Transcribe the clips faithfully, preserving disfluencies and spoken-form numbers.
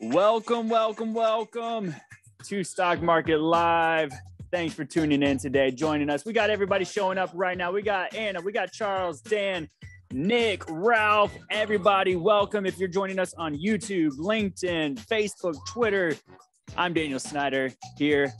Welcome, welcome, welcome to Stock Market Live. Thanks for tuning in today, joining us. We got everybody showing up right now. We got Anna, we got Charles, Dan, Nick, Ralph, everybody welcome. If you're joining us on YouTube, LinkedIn, Facebook, Twitter, I'm Daniel Snyder here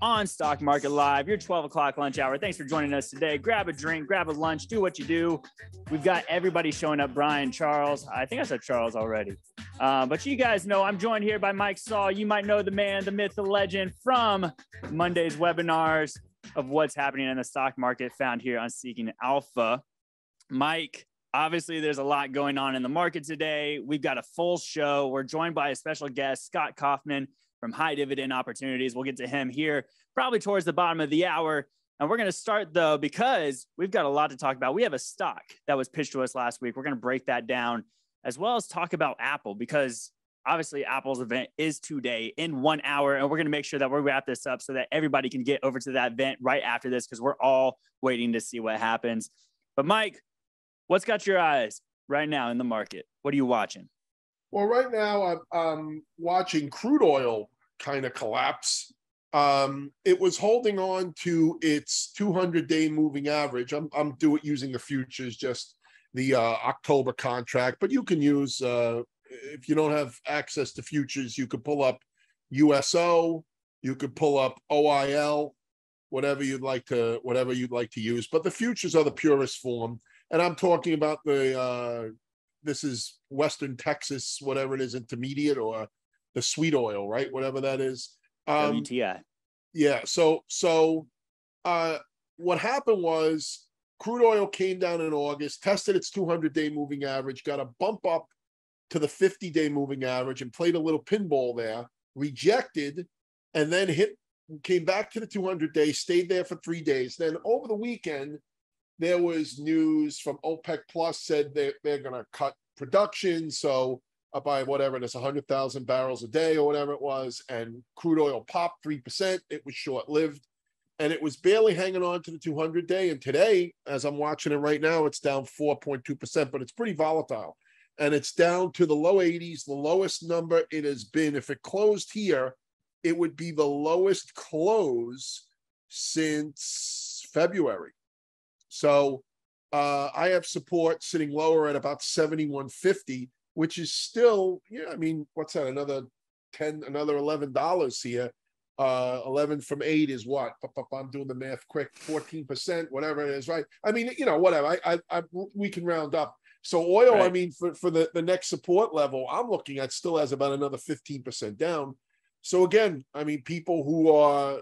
on Stock Market Live, your twelve o'clock lunch hour. Thanks for joining us today. Grab a drink, grab a lunch, do what you do. We've got everybody showing up. Brian, Charles, I think I said Charles already. Uh, but you guys know I'm joined here by Mike Saul. You might know the man, the myth, the legend from Monday's webinars of what's happening in the stock market found here on Seeking Alpha. Mike, obviously there's a lot going on in the market today. We've got a full show. We're joined by a special guest, Scott Kaufman, from High Dividend Opportunities. We'll get to him here probably towards the bottom of the hour. And we're going to start, though, because we've got a lot to talk about. We have a stock that was pitched to us last week. We're going to break that down, as well as talk about Apple, because obviously Apple's event is today in one hour. And we're going to make sure that we wrap this up so that everybody can get over to that event right after this, because we're all waiting to see what happens. But Mike, what's got your eyes right now in the market? What are you watching? Well, right now I'm, I'm watching crude oil kind of collapse. Um, it was holding on to its two hundred day moving average. I'm, I'm doing it using the futures, just the uh, October contract. But you can use, uh, if you don't have access to futures, you could pull up U S O, you could pull up O I L, whatever you'd like to, whatever you'd like to use. But the futures are the purest form, and I'm talking about the. Uh, This is Western Texas, whatever it is, intermediate, or the sweet oil, right? Whatever that is. Um, W T I. Yeah. So, so uh, what happened was crude oil came down in August, tested its two hundred day moving average, got a bump up to the fifty day moving average and played a little pinball there, rejected, and then hit, came back to the two hundred day, stayed there for three days. Then over the weekend, there was news from OPEC Plus said they, they're going to cut production. So up by whatever it is, one hundred thousand barrels a day or whatever it was. And crude oil popped three percent. It was short-lived. And it was barely hanging on to the two hundred day. And today, as I'm watching it right now, it's down four point two percent, but it's pretty volatile. And it's down to the low eighties, the lowest number it has been. If it closed here, it would be the lowest close since February. So uh, I have support sitting lower at about seventy-one fifty, which is still, yeah, I mean, what's that? Another ten, another eleven dollars here. Uh, eleven from eight is what? I'm doing the math quick. fourteen percent, whatever it is, right? I mean, you know, whatever. I, I, I we can round up. So oil, right. I mean, for, for the, the next support level, I'm looking at still has about another fifteen percent down. So again, I mean, people who are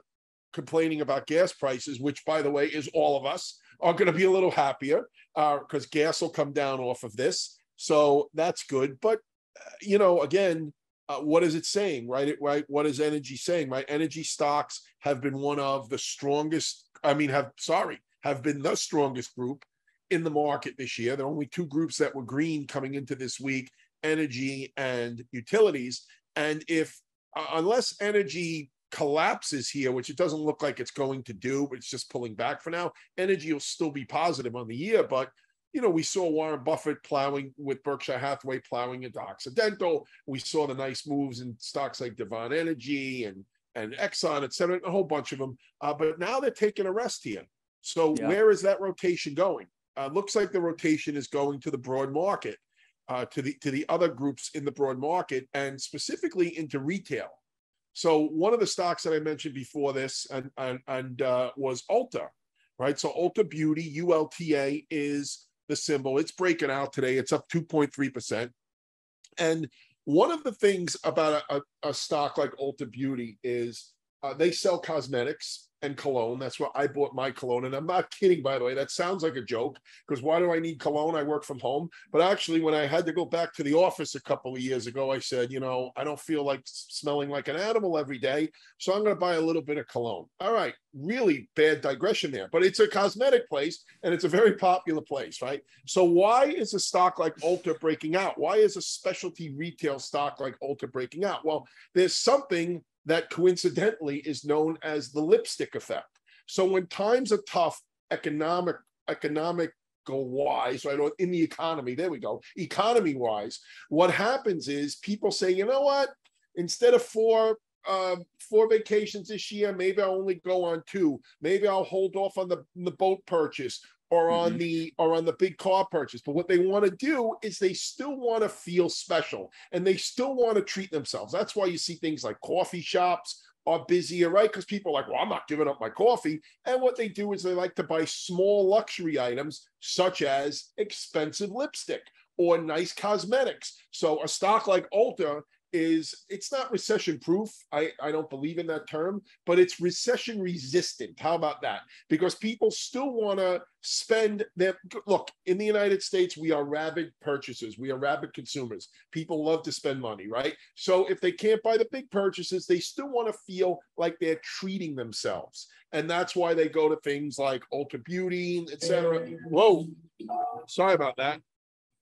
complaining about gas prices, which by the way, is all of us, are going to be a little happier because uh, gas will come down off of this. So that's good. But, uh, you know, again, uh, what is it saying, right? It, right? What is energy saying? My energy stocks have been one of the strongest, I mean, have, sorry, have been the strongest group in the market this year. There are only two groups that were green coming into this week, energy and utilities. And if, uh, unless energy collapses here, which it doesn't look like it's going to do, but it's just pulling back for now. Energy will still be positive on the year, but you know, we saw Warren Buffett plowing with Berkshire Hathaway plowing into Occidental. We saw the nice moves in stocks like Devon Energy and and Exxon, et cetera, a whole bunch of them. Uh, but now they're taking a rest here. So yeah. Where is that rotation going? Uh, looks like the rotation is going to the broad market, uh, to the to the other groups in the broad market, and specifically into retail. So one of the stocks that I mentioned before this and, and, and uh, was Ulta, right? So Ulta Beauty, U L T A, is the symbol. It's breaking out today. It's up two point three percent. And one of the things about a, a, a stock like Ulta Beauty is uh, they sell cosmetics and cologne. That's why I bought my cologne. And I'm not kidding, by the way. That sounds like a joke because why do I need cologne? I work from home. But actually, when I had to go back to the office a couple of years ago, I said, you know, I don't feel like smelling like an animal every day. So I'm going to buy a little bit of cologne. All right. Really bad digression there. But it's a cosmetic place and it's a very popular place, right? So why is a stock like Ulta breaking out? Why is a specialty retail stock like Ulta breaking out? Well, there's something that coincidentally is known as the lipstick effect. So when times are tough, economic, economic go why, so I know in the economy, there we go, economy-wise, what happens is people say, you know what, instead of four, uh, four vacations this year, maybe I'll only go on two, maybe I'll hold off on the, the boat purchase, or on mm-hmm. the or on the big car purchase. But what they want to do is they still want to feel special, and they still want to treat themselves. That's why you see things like coffee shops are busier, right? Because people are like, well, I'm not giving up my coffee. And what they do is they like to buy small luxury items, such as expensive lipstick or nice cosmetics. So a stock like Ulta is, it's not recession proof. I, I don't believe in that term, but it's recession resistant. How about that? Because people still want to spend their, look, in the United States, we are rabid purchasers. We are rabid consumers. People love to spend money, right? So if they can't buy the big purchases, they still want to feel like they're treating themselves. And that's why they go to things like Ulta Beauty, et cetera. Whoa, sorry about that.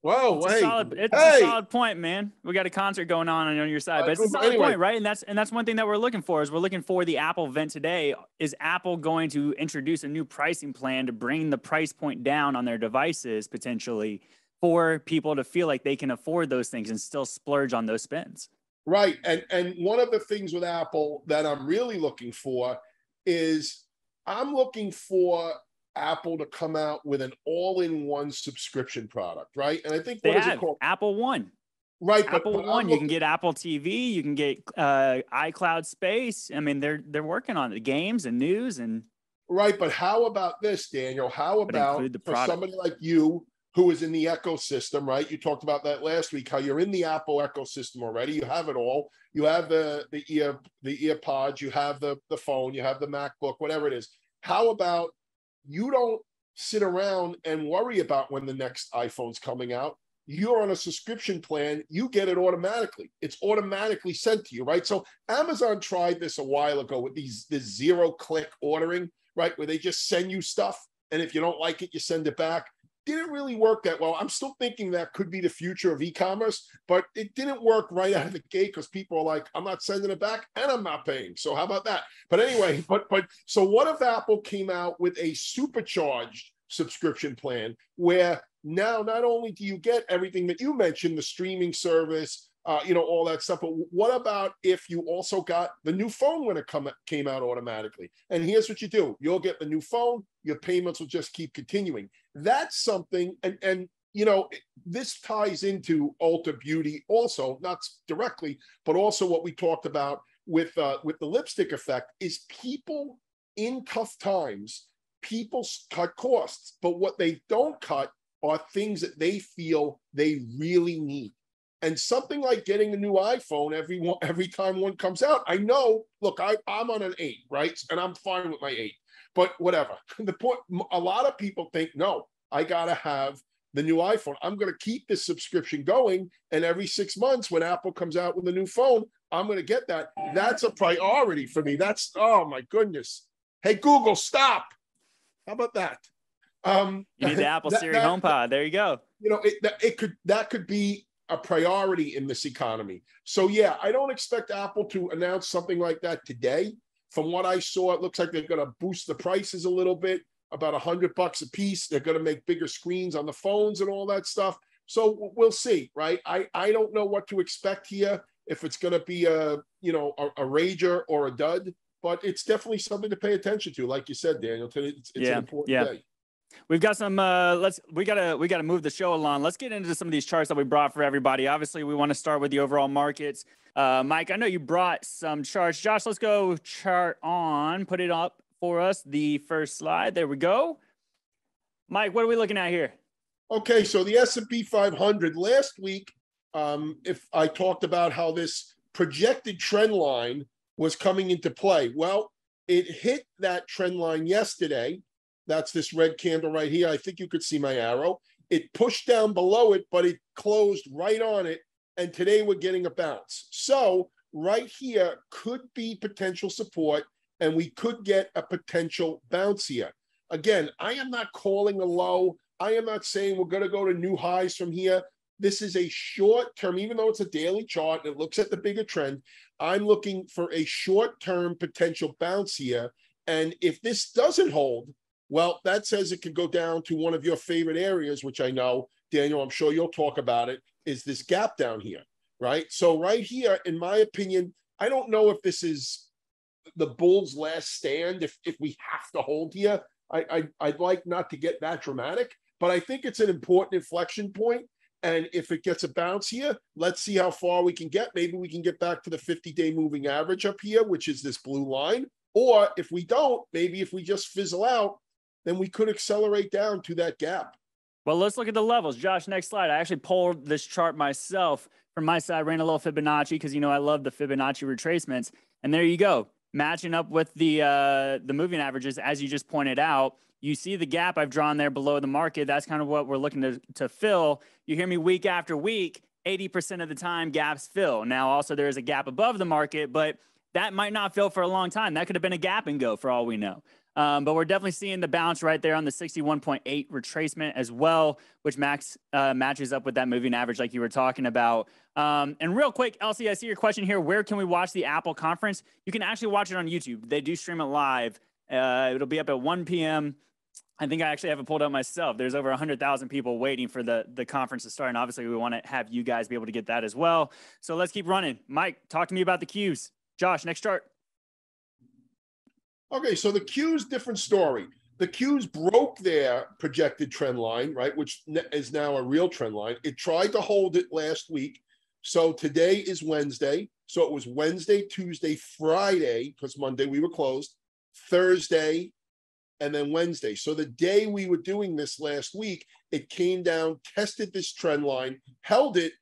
Whoa! It's, hey, a, solid, it's hey. a solid point, man. We got a concert going on on your side, but it's a solid anyway. point, right? And that's and that's one thing that we're looking for is we're looking for the Apple event today. Is Apple going to introduce a new pricing plan to bring the price point down on their devices potentially for people to feel like they can afford those things and still splurge on those spends? Right, and and one of the things with Apple that I'm really looking for is I'm looking for Apple to come out with an all-in-one subscription product, right? And I think they what have is it called? Apple One, right? Apple but, but One. You can get Apple T V, you can get uh, iCloud Space. I mean, they're they're working on the games and news and right. But how about this, Daniel? How about for somebody like you who is in the ecosystem, right? You talked about that last week. How you're in the Apple ecosystem already. You have it all. You have the the ear the earpods. You have the the phone. You have the MacBook. Whatever it is. How about you don't sit around and worry about when the next iPhone's coming out. You're on a subscription plan. You get it automatically. It's automatically sent to you, right? So Amazon tried this a while ago with these this zero-click ordering, right, where they just send you stuff, and if you don't like it, you send it back. Didn't really work that well. I'm still thinking that could be the future of e-commerce, but it didn't work right out of the gate because people are like, I'm not sending it back and I'm not paying. So how about that? But anyway, but but so what if Apple came out with a supercharged subscription plan where now not only do you get everything that you mentioned, the streaming service, uh, you know, all that stuff, but what about if you also got the new phone when it come, came out automatically? And here's what you do. You'll get the new phone. Your payments will just keep continuing. That's something, and, and you know, this ties into Ulta Beauty also, not directly, but also what we talked about with uh, with the lipstick effect is people in tough times, people cut costs, but what they don't cut are things that they feel they really need. And something like getting a new iPhone every one, every time one comes out. I know, look, I, I'm on an eight, right? And I'm fine with my eight, but whatever. The point, a lot of people think, no, I got to have the new iPhone. I'm going to keep this subscription going. And every six months when Apple comes out with a new phone, I'm going to get that. That's a priority for me. That's, oh my goodness. Hey, Google, stop. How about that? Um, you need the Apple that, Siri that, HomePod. There you go. You know, it, that, it could, that could be a priority in this economy. So yeah, I don't expect Apple to announce something like that today. From what I saw, it looks like they're going to boost the prices a little bit, about a hundred bucks a piece. They're going to make bigger screens on the phones and all that stuff. So we'll see, right? I, I don't know what to expect here, if it's going to be a, you know, a, a rager or a dud, but it's definitely something to pay attention to. Like you said, Daniel, today it's, it's yeah. an important yeah. day. We've got some, uh, let's, we gotta, we gotta move the show along. Let's get into some of these charts that we brought for everybody. Obviously we want to start with the overall markets. Uh, Mike, I know you brought some charts. Josh, let's go chart on, put it up for us. The first slide, there we go. Mike, what are we looking at here? Okay. So the S and P five hundred last week, um, if I talked about how this projected trend line was coming into play, well, it hit that trend line yesterday. That's this red candle right here. I think you could see my arrow. It pushed down below it, but it closed right on it. And today we're getting a bounce. So right here could be potential support, and we could get a potential bounce here. Again, I am not calling a low. I am not saying we're going to go to new highs from here. This is a short term, even though it's a daily chart and it looks at the bigger trend, I'm looking for a short term potential bounce here. And if this doesn't hold, Well, that says it could go down to one of your favorite areas, which I know, Daniel, I'm sure you'll talk about it, is this gap down here, right? So right here, in my opinion, I don't know if this is the bull's last stand, if, if we have to hold here. I, I, I'd like not to get that dramatic, but I think it's an important inflection point. And if it gets a bounce here, let's see how far we can get. Maybe we can get back to the fifty-day moving average up here, which is this blue line. Or if we don't, maybe if we just fizzle out, then we could accelerate down to that gap. Well, let's look at the levels. Josh, next slide. I actually pulled this chart myself. From my side, I ran a little Fibonacci because, you know, I love the Fibonacci retracements. And there you go. Matching up with the uh, the moving averages, as you just pointed out, you see the gap I've drawn there below the market. That's kind of what we're looking to, to fill. You hear me week after week, eighty percent of the time gaps fill. Now, also there is a gap above the market, but that might not fill for a long time. That could have been a gap and go for all we know. Um, but we're definitely seeing the bounce right there on the sixty-one point eight retracement as well, which max uh, matches up with that moving average like you were talking about. Um, and real quick, Elsie, I see your question here. Where can we watch the Apple conference? You can actually watch it on YouTube. They do stream it live. Uh, it'll be up at one P M I think I actually have it pulled up myself. There's over one hundred thousand people waiting for the, the conference to start. And obviously, we want to have you guys be able to get that as well. So let's keep running. Mike, talk to me about the cues. Josh, next chart. Okay, so the Q's different story. The Q's broke their projected trend line, right, which is now a real trend line. It tried to hold it last week. So today is Wednesday. So it was Wednesday, Tuesday, Friday, because Monday we were closed, Thursday, and then Wednesday. So the day we were doing this last week, it came down, tested this trend line, held it,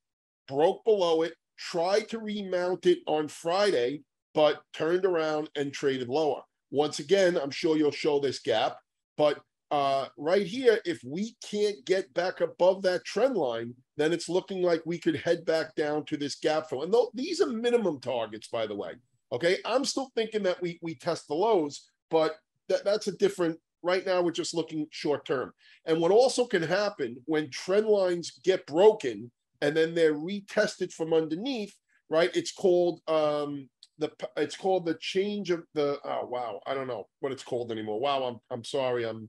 broke below it, tried to remount it on Friday, but turned around and traded lower. Once again, I'm sure you'll show this gap, but uh, right here, if we can't get back above that trend line, then it's looking like we could head back down to this gap fill. And these are minimum targets, by the way, okay? I'm still thinking that we, we test the lows, but that, that's a different, right now we're just looking short term. And what also can happen when trend lines get broken and then they're retested from underneath, right? It's called... Um, The, it's called the change of the, oh, wow, I don't know what it's called anymore. Wow, I'm I'm sorry, I'm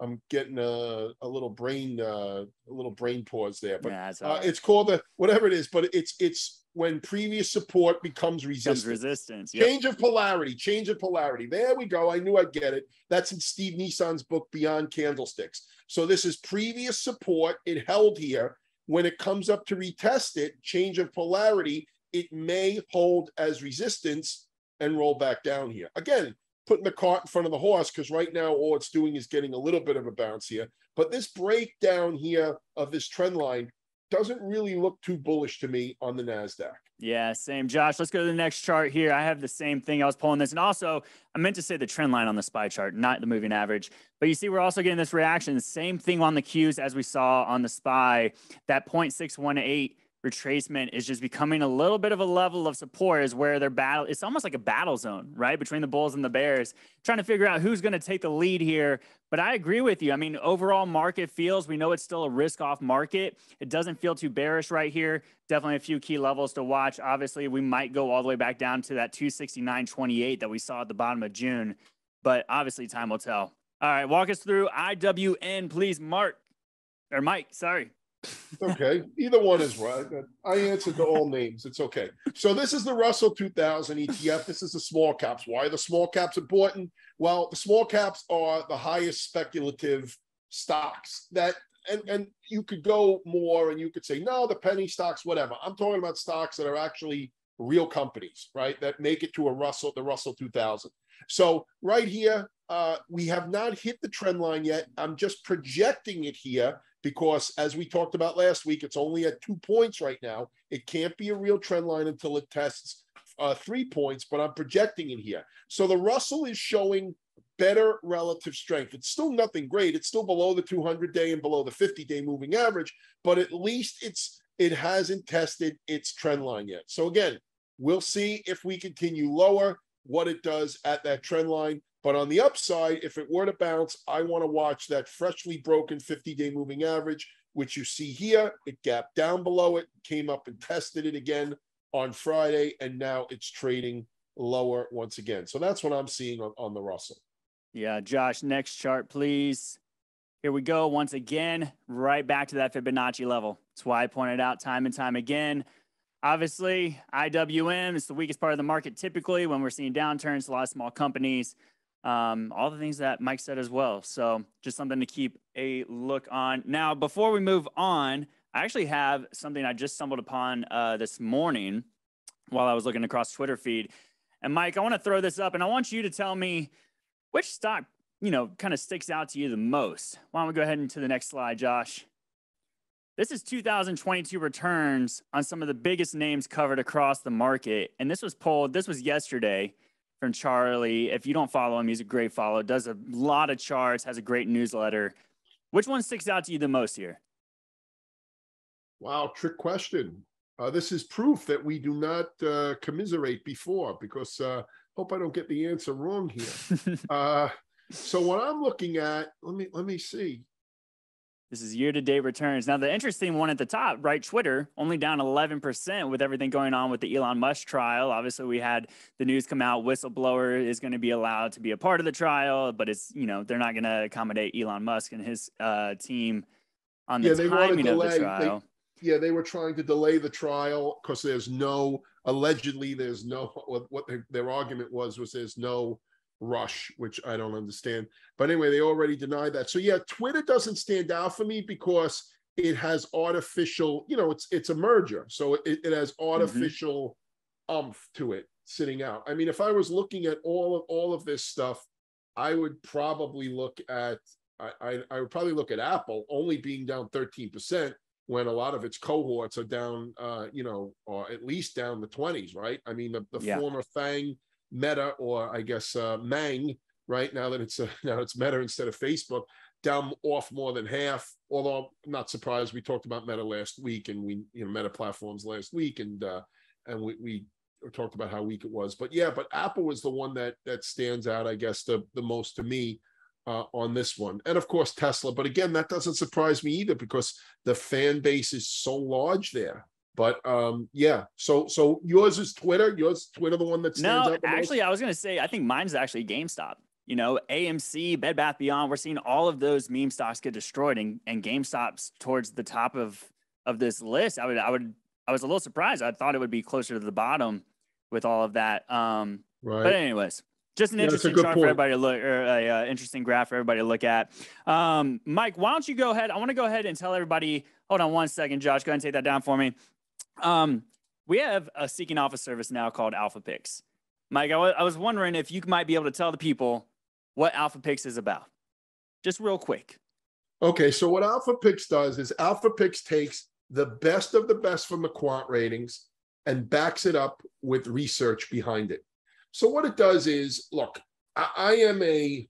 I'm getting a, a little brain uh, a little brain pause there. But nah, it's, uh, right. It's called the, whatever it is, but it's it's when previous support becomes resistance. Becomes resistance. Yep. Change of polarity, change of polarity. There we go, I knew I'd get it. That's in Steve Nissan's book, Beyond Candlesticks. So this is previous support, it held here. When it comes up to retest it, change of polarity, it may hold as resistance and roll back down here. Again, putting the cart in front of the horse, because right now all it's doing is getting a little bit of a bounce here. But this breakdown here of this trend line doesn't really look too bullish to me on the NASDAQ. Yeah, same. Josh, let's go to the next chart here. I have the same thing. I was pulling this. And also, I meant to say the trend line on the S P Y chart, not the moving average. But you see, we're also getting this reaction. Same thing on the Qs as we saw on the S P Y. That zero point six one eight retracement is just becoming a little bit of a level of support is where they're battle. It's almost like a battle zone, right? Between the bulls and the bears, trying to figure out who's going to take the lead here. But I agree with you. I mean, overall market feels, we know it's still a risk off market. It doesn't feel too bearish right here. Definitely a few key levels to watch. Obviously we might go all the way back down to that two sixty-nine twenty-eight that we saw at the bottom of June, but obviously time will tell. All right. Walk us through I W N, please, Mark or Mike, sorry. Okay, either one is right. I answered to all names. It's okay. So this is the Russell two thousand E T F. This is the small caps. Why are the small caps important? Well, the small caps are the highest speculative stocks that, and, and you could go more and you could say, no, the penny stocks, whatever. I'm talking about stocks that are actually real companies, right? That make it to a Russell, the Russell two thousand. So right here, uh, we have not hit the trend line yet. I'm just projecting it here. Because as we talked about last week, it's only at two points right now. It can't be a real trend line until it tests uh, three points, but I'm projecting it here. So the Russell is showing better relative strength. It's still nothing great. It's still below the two hundred day and below the fifty day moving average, but at least it's it hasn't tested its trend line yet. So again, we'll see if we continue lower, what it does at that trend line. But on the upside, if it were to bounce, I want to watch that freshly broken fifty day moving average, which you see here. It gapped down below it, came up and tested it again on Friday, and now it's trading lower once again. So that's what I'm seeing on, on the Russell. Yeah, Josh, next chart, please. Here we go. Once again, right back to that Fibonacci level. That's why I pointed out time and time again. Obviously, I W M is the weakest part of the market typically when we're seeing downturns, a lot of small companies, um, all the things that Mike said as well. So just something to keep a look on. Now, before we move on, I actually have something I just stumbled upon uh, this morning while I was looking across Twitter feed. And Mike, I want to throw this up and I want you to tell me which stock, you know, kind of sticks out to you the most. Why don't we go ahead and to the next slide, Josh? This is two thousand twenty-two returns on some of the biggest names covered across the market. And this was pulled, this was yesterday from Charlie. If you don't follow him, he's a great follow. Does a lot of charts, has a great newsletter. Which one sticks out to you the most here? Wow, trick question. Uh, this is proof that we do not uh, commiserate before, because I uh, hope I don't get the answer wrong here. uh, so what I'm looking at, let me let me see. This is year-to-date returns. Now, the interesting one at the top, right, Twitter, only down eleven percent with everything going on with the Elon Musk trial. Obviously, we had the news come out, whistleblower is going to be allowed to be a part of the trial, but it's, you know, they're not going to accommodate Elon Musk and his uh, team on the yeah, they timing of the trial. They Yeah, they were trying to delay the trial because there's no, allegedly there's no, what they, their argument was, was there's no rush, which I don't understand. But anyway, they already denied that. So yeah, Twitter doesn't stand out for me because it has artificial, you know, it's it's a merger. So it, it has artificial mm-hmm. umph to it sitting out. I mean, if I was looking at all of, all of this stuff, I would probably look at, I, I, I would probably look at Apple only being down thirteen percent. When a lot of its cohorts are down, uh, you know, or at least down the twenties, right? I mean, the, the yeah. former Fang, Meta, or I guess uh, Mang, right? Now that it's uh, now it's Meta instead of Facebook, down off more than half. Although I'm not surprised, we talked about Meta last week, and we, you know, Meta platforms last week, and uh, and we, we talked about how weak it was. But yeah, but Apple was the one that that stands out, I guess, the the most to me. Uh, on this one. And of course, Tesla. But again, that doesn't surprise me either because the fan base is so large there. But um, yeah, so so yours is Twitter? Yours Twitter, the one that stands out the most? No, actually, I was going to say, I think mine's actually GameStop. You know, A M C, Bed Bath Beyond, we're seeing all of those meme stocks get destroyed, and, and GameStop's towards the top of, of this list. I would, I would, I was a little surprised. I thought it would be closer to the bottom with all of that. Um, right. But anyways. Just an yeah, interesting chart point. for everybody to look, or a uh, interesting graph for everybody to look at. Um, Mike, why don't you go ahead? I want to go ahead and tell everybody. Hold on one second, Josh. Go ahead and take that down for me. Um, we have a Seeking Alpha service now called Alpha Picks. Mike, I, I was wondering if you might be able to tell the people what Alpha Picks is about, just real quick. Okay, so what Alpha Picks does is Alpha Picks takes the best of the best from the quant ratings and backs it up with research behind it. So what it does is, look, I, I am a,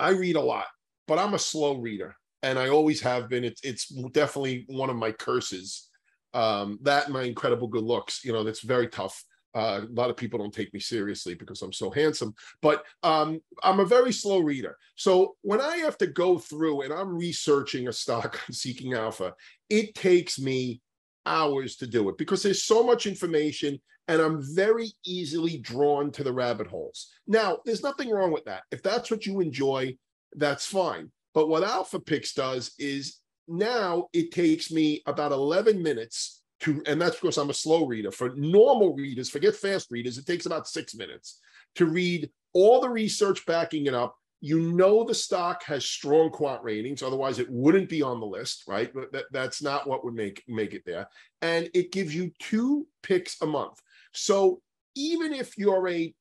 I read a lot, but I'm a slow reader, and I always have been. It's it's definitely one of my curses. Um, that and my incredible good looks, you know, that's very tough. Uh, a lot of people don't take me seriously because I'm so handsome, but um, I'm a very slow reader. So when I have to go through and I'm researching a stock on Seeking Alpha, it takes me hours to do it because there's so much information. And I'm very easily drawn to the rabbit holes. Now, there's nothing wrong with that. If that's what you enjoy, that's fine. But what Alpha Picks does is now it takes me about eleven minutes to, and that's because I'm a slow reader. For normal readers, forget fast readers, it takes about six minutes to read all the research backing it up. You know the stock has strong quant ratings, otherwise it wouldn't be on the list, right? That, that's not what would make, make it there. And it gives you two picks a month. So even if you're a,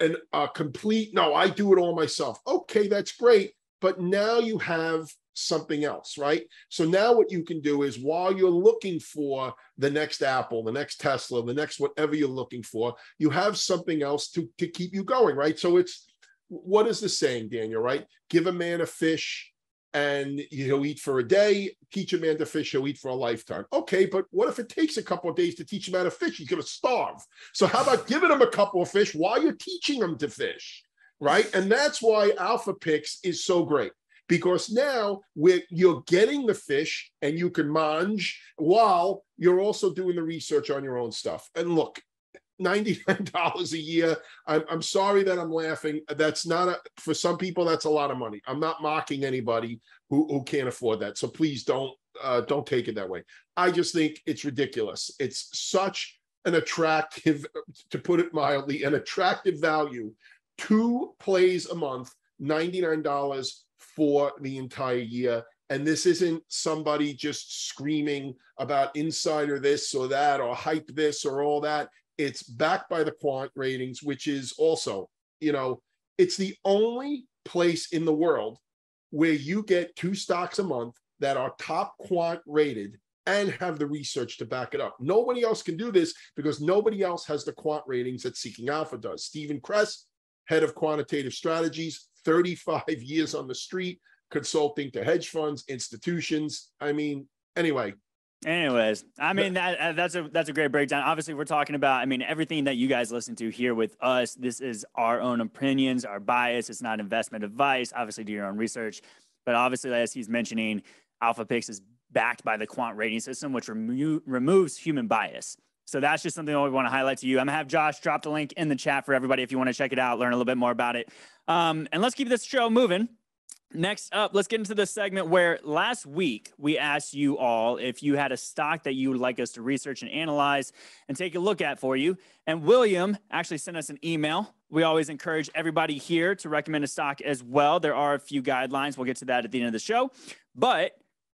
an, a complete, no, I do it all myself. Okay, that's great. But now you have something else, right? So now what you can do is while you're looking for the next Apple, the next Tesla, the next whatever you're looking for, you have something else to, to keep you going, right? So it's, what is the saying, Daniel, right? Give a man a fish and he'll eat for a day. Teach a man to fish, he'll eat for a lifetime. Okay, but what if it takes a couple of days to teach him how to fish? He's going to starve. So how about giving him a couple of fish while you're teaching him to fish, right? And that's why Alpha Picks is so great, because now we're, you're getting the fish and you can mange while you're also doing the research on your own stuff. And look, ninety-nine dollars a year. I'm, I'm sorry that I'm laughing. That's not a, for some people, that's a lot of money. I'm not mocking anybody who, who can't afford that. So please don't, uh, don't take it that way. I just think it's ridiculous. It's such an attractive, to put it mildly, an attractive value. Two plays a month, ninety-nine dollars for the entire year. And this isn't somebody just screaming about insider this or that or hype this or all that. It's backed by the quant ratings, which is also, you know, it's the only place in the world where you get two stocks a month that are top quant rated and have the research to back it up. Nobody else can do this because nobody else has the quant ratings that Seeking Alpha does. Stephen Kress, head of quantitative strategies, thirty-five years on the street, consulting to hedge funds, institutions. I mean, anyway. Anyways, I mean, that that's a that's a great breakdown. Obviously, we're talking about, I mean, everything that you guys listen to here with us, this is our own opinions, our bias. It's not investment advice. Obviously, do your own research. But obviously, as he's mentioning, Alpha Picks is backed by the quant rating system, which remo- removes human bias. So that's just something that we want to highlight to you. I'm going to have Josh drop the link in the chat for everybody if you want to check it out, learn a little bit more about it. Um, and let's keep this show moving. Next up, let's get into the segment where last week we asked you all if you had a stock that you would like us to research and analyze and take a look at for you. And William actually sent us an email. We always encourage everybody here to recommend a stock as well. There are a few guidelines. We'll get to that at the end of the show. But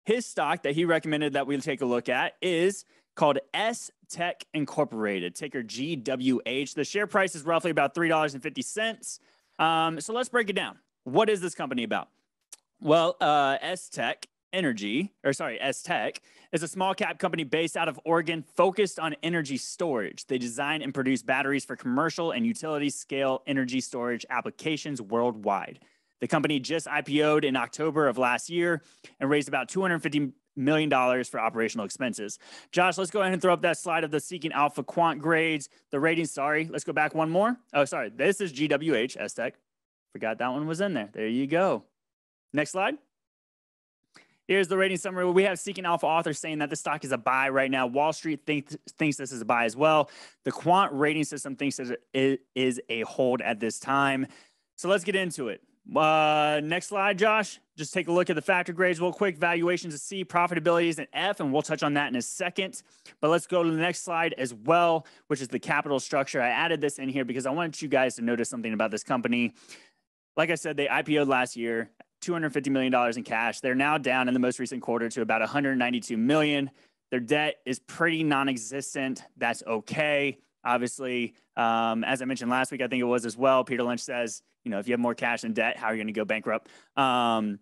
his stock that he recommended that we'll take a look at is called S-Tech Incorporated, ticker G W H. The share price is roughly about three dollars and fifty cents. Um, so let's break it down. What is this company about? Well, uh, S-Tech Energy, or sorry, S-Tech is a small cap company based out of Oregon focused on energy storage. They design and produce batteries for commercial and utility scale energy storage applications worldwide. The company just I P O'd in October of last year and raised about two hundred fifty million dollars for operational expenses. Josh, let's go ahead and throw up that slide of the Seeking Alpha quant grades, the ratings. Sorry, let's go back one more. Oh, sorry. This is G W H, S-Tech. Forgot that one was in there. There you go. Next slide. Here's the rating summary. We have Seeking Alpha authors saying that the stock is a buy right now. Wall Street think, thinks this is a buy as well. The quant rating system thinks that it is a hold at this time. So let's get into it. Uh, next slide, Josh. Just take a look at the factor grades real quick. Valuations is C, profitability is an F, and we'll touch on that in a second. But let's go to the next slide as well, which is the capital structure. I added this in here because I wanted you guys to notice something about this company. Like I said, they I P O'd last year. two hundred fifty million dollars in cash. They're now down in the most recent quarter to about one hundred ninety-two million dollars. Their debt is pretty non-existent. That's okay. Obviously, um, as I mentioned last week, I think it was as well. Peter Lynch says, you know, if you have more cash than debt, how are you going to go bankrupt? Um,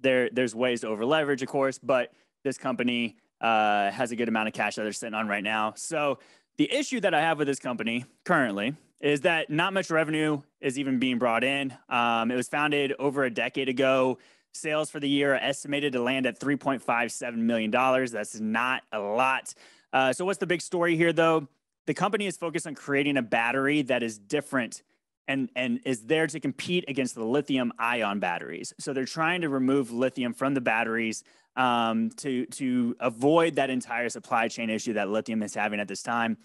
there, there's ways to over leverage, of course, but this company uh, has a good amount of cash that they're sitting on right now. So the issue that I have with this company currently is that not much revenue is even being brought in. Um, it was founded over a decade ago. Sales for the year are estimated to land at three point five seven million dollars. That's not a lot. Uh, so what's the big story here though? The company is focused on creating a battery that is different and, and is there to compete against the lithium ion batteries. So they're trying to remove lithium from the batteries um, to, to avoid that entire supply chain issue that lithium is having at this time.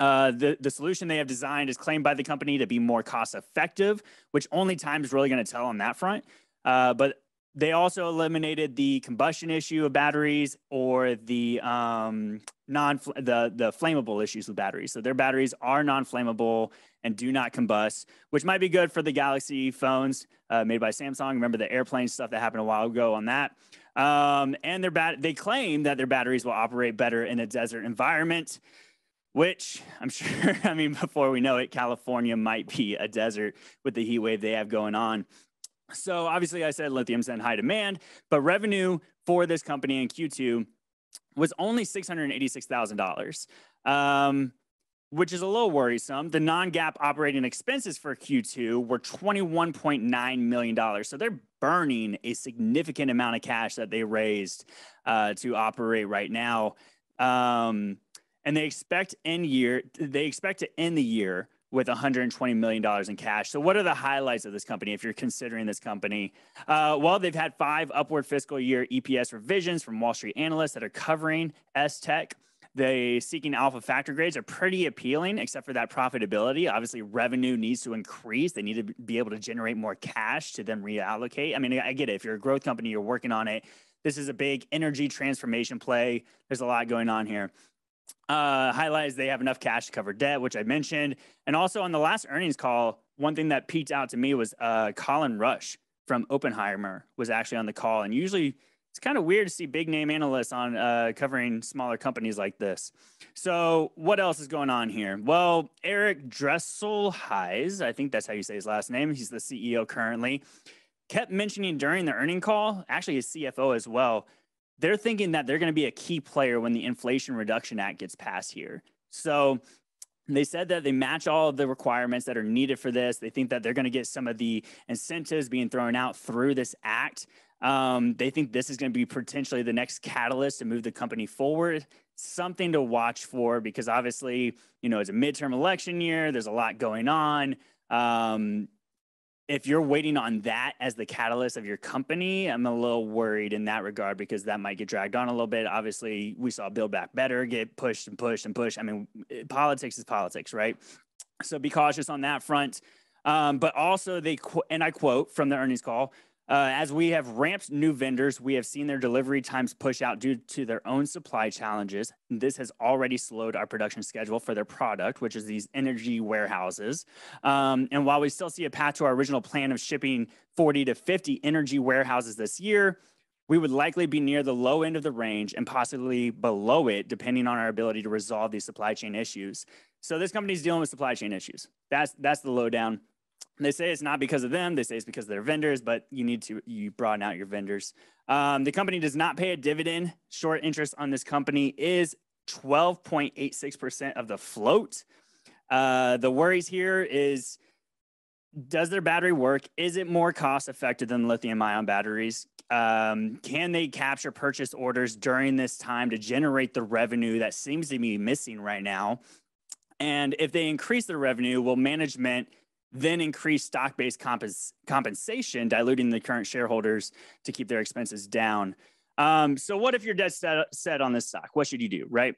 Uh, the, the solution they have designed is claimed by the company to be more cost effective, which only time is really going to tell on that front. Uh, but they also eliminated the combustion issue of batteries or the um, non the, the flammable issues with batteries. So their batteries are non-flammable and do not combust, which might be good for the Galaxy phones uh, made by Samsung. Remember the airplane stuff that happened a while ago on that. Um, and their bat- they claim that their batteries will operate better in a desert environment, which I'm sure, I mean, before we know it, California might be a desert with the heat wave they have going on. So obviously I said lithium's in high demand, but revenue for this company in Q two was only six hundred eighty-six thousand dollars, um, which is a little worrisome. The non-GAAP operating expenses for Q two were twenty-one point nine million dollars. So they're burning a significant amount of cash that they raised uh, to operate right now. Um, And they expect end year, they expect to end the year with one hundred twenty million dollars in cash. So what are the highlights of this company if you're considering this company? Uh, well, they've had five upward fiscal year E P S revisions from Wall Street analysts that are covering S-Tech. The Seeking Alpha factor grades are pretty appealing, except for that profitability. Obviously, revenue needs to increase. They need to be able to generate more cash to then reallocate. I mean, I get it. If you're a growth company, you're working on it. This is a big energy transformation play. There's a lot going on here. Uh, highlights, they have enough cash to cover debt, which I mentioned. And also on the last earnings call, one thing that peeked out to me was uh, Colin Rush from Oppenheimer was actually on the call. And usually it's kind of weird to see big name analysts on uh, covering smaller companies like this. So what else is going on here? Well, Eric Dresselhuys, I think that's how you say his last name. He's the C E O currently, kept mentioning during the earning call, actually his C F O as well, they're thinking that they're going to be a key player when the Inflation Reduction Act gets passed here. So they said that they match all of the requirements that are needed for this. They think that they're going to get some of the incentives being thrown out through this act. Um, they think this is going to be potentially the next catalyst to move the company forward. Something to watch for, because obviously, you know, it's a midterm election year. There's a lot going on. Um, if you're waiting on that as the catalyst of your company, I'm a little worried in that regard, because that might get dragged on a little bit. Obviously, we saw Build Back Better get pushed and pushed and pushed. I mean, politics is politics, right? So be cautious on that front. Um, but also they, qu- and I quote from the earnings call, Uh, as we have ramped new vendors, we have seen their delivery times push out due to their own supply challenges. This has already slowed our production schedule for their product, which is these energy warehouses. Um, and while we still see a path to our original plan of shipping forty to fifty energy warehouses this year, we would likely be near the low end of the range and possibly below it, depending on our ability to resolve these supply chain issues. So this company is dealing with supply chain issues. That's, that's the lowdown. They say it's not because of them. They say it's because of their vendors, but you need to you broaden out your vendors. Um, the company does not pay a dividend. Short interest on this company is twelve point eight six percent of the float. Uh, the worries here is, does their battery work? Is it more cost effective than lithium-ion batteries? Um, can they capture purchase orders during this time to generate the revenue that seems to be missing right now? And if they increase their revenue, will management then increase stock-based compens- compensation, diluting the current shareholders to keep their expenses down? Um, so what if you're dead set, set on this stock? What should you do, right?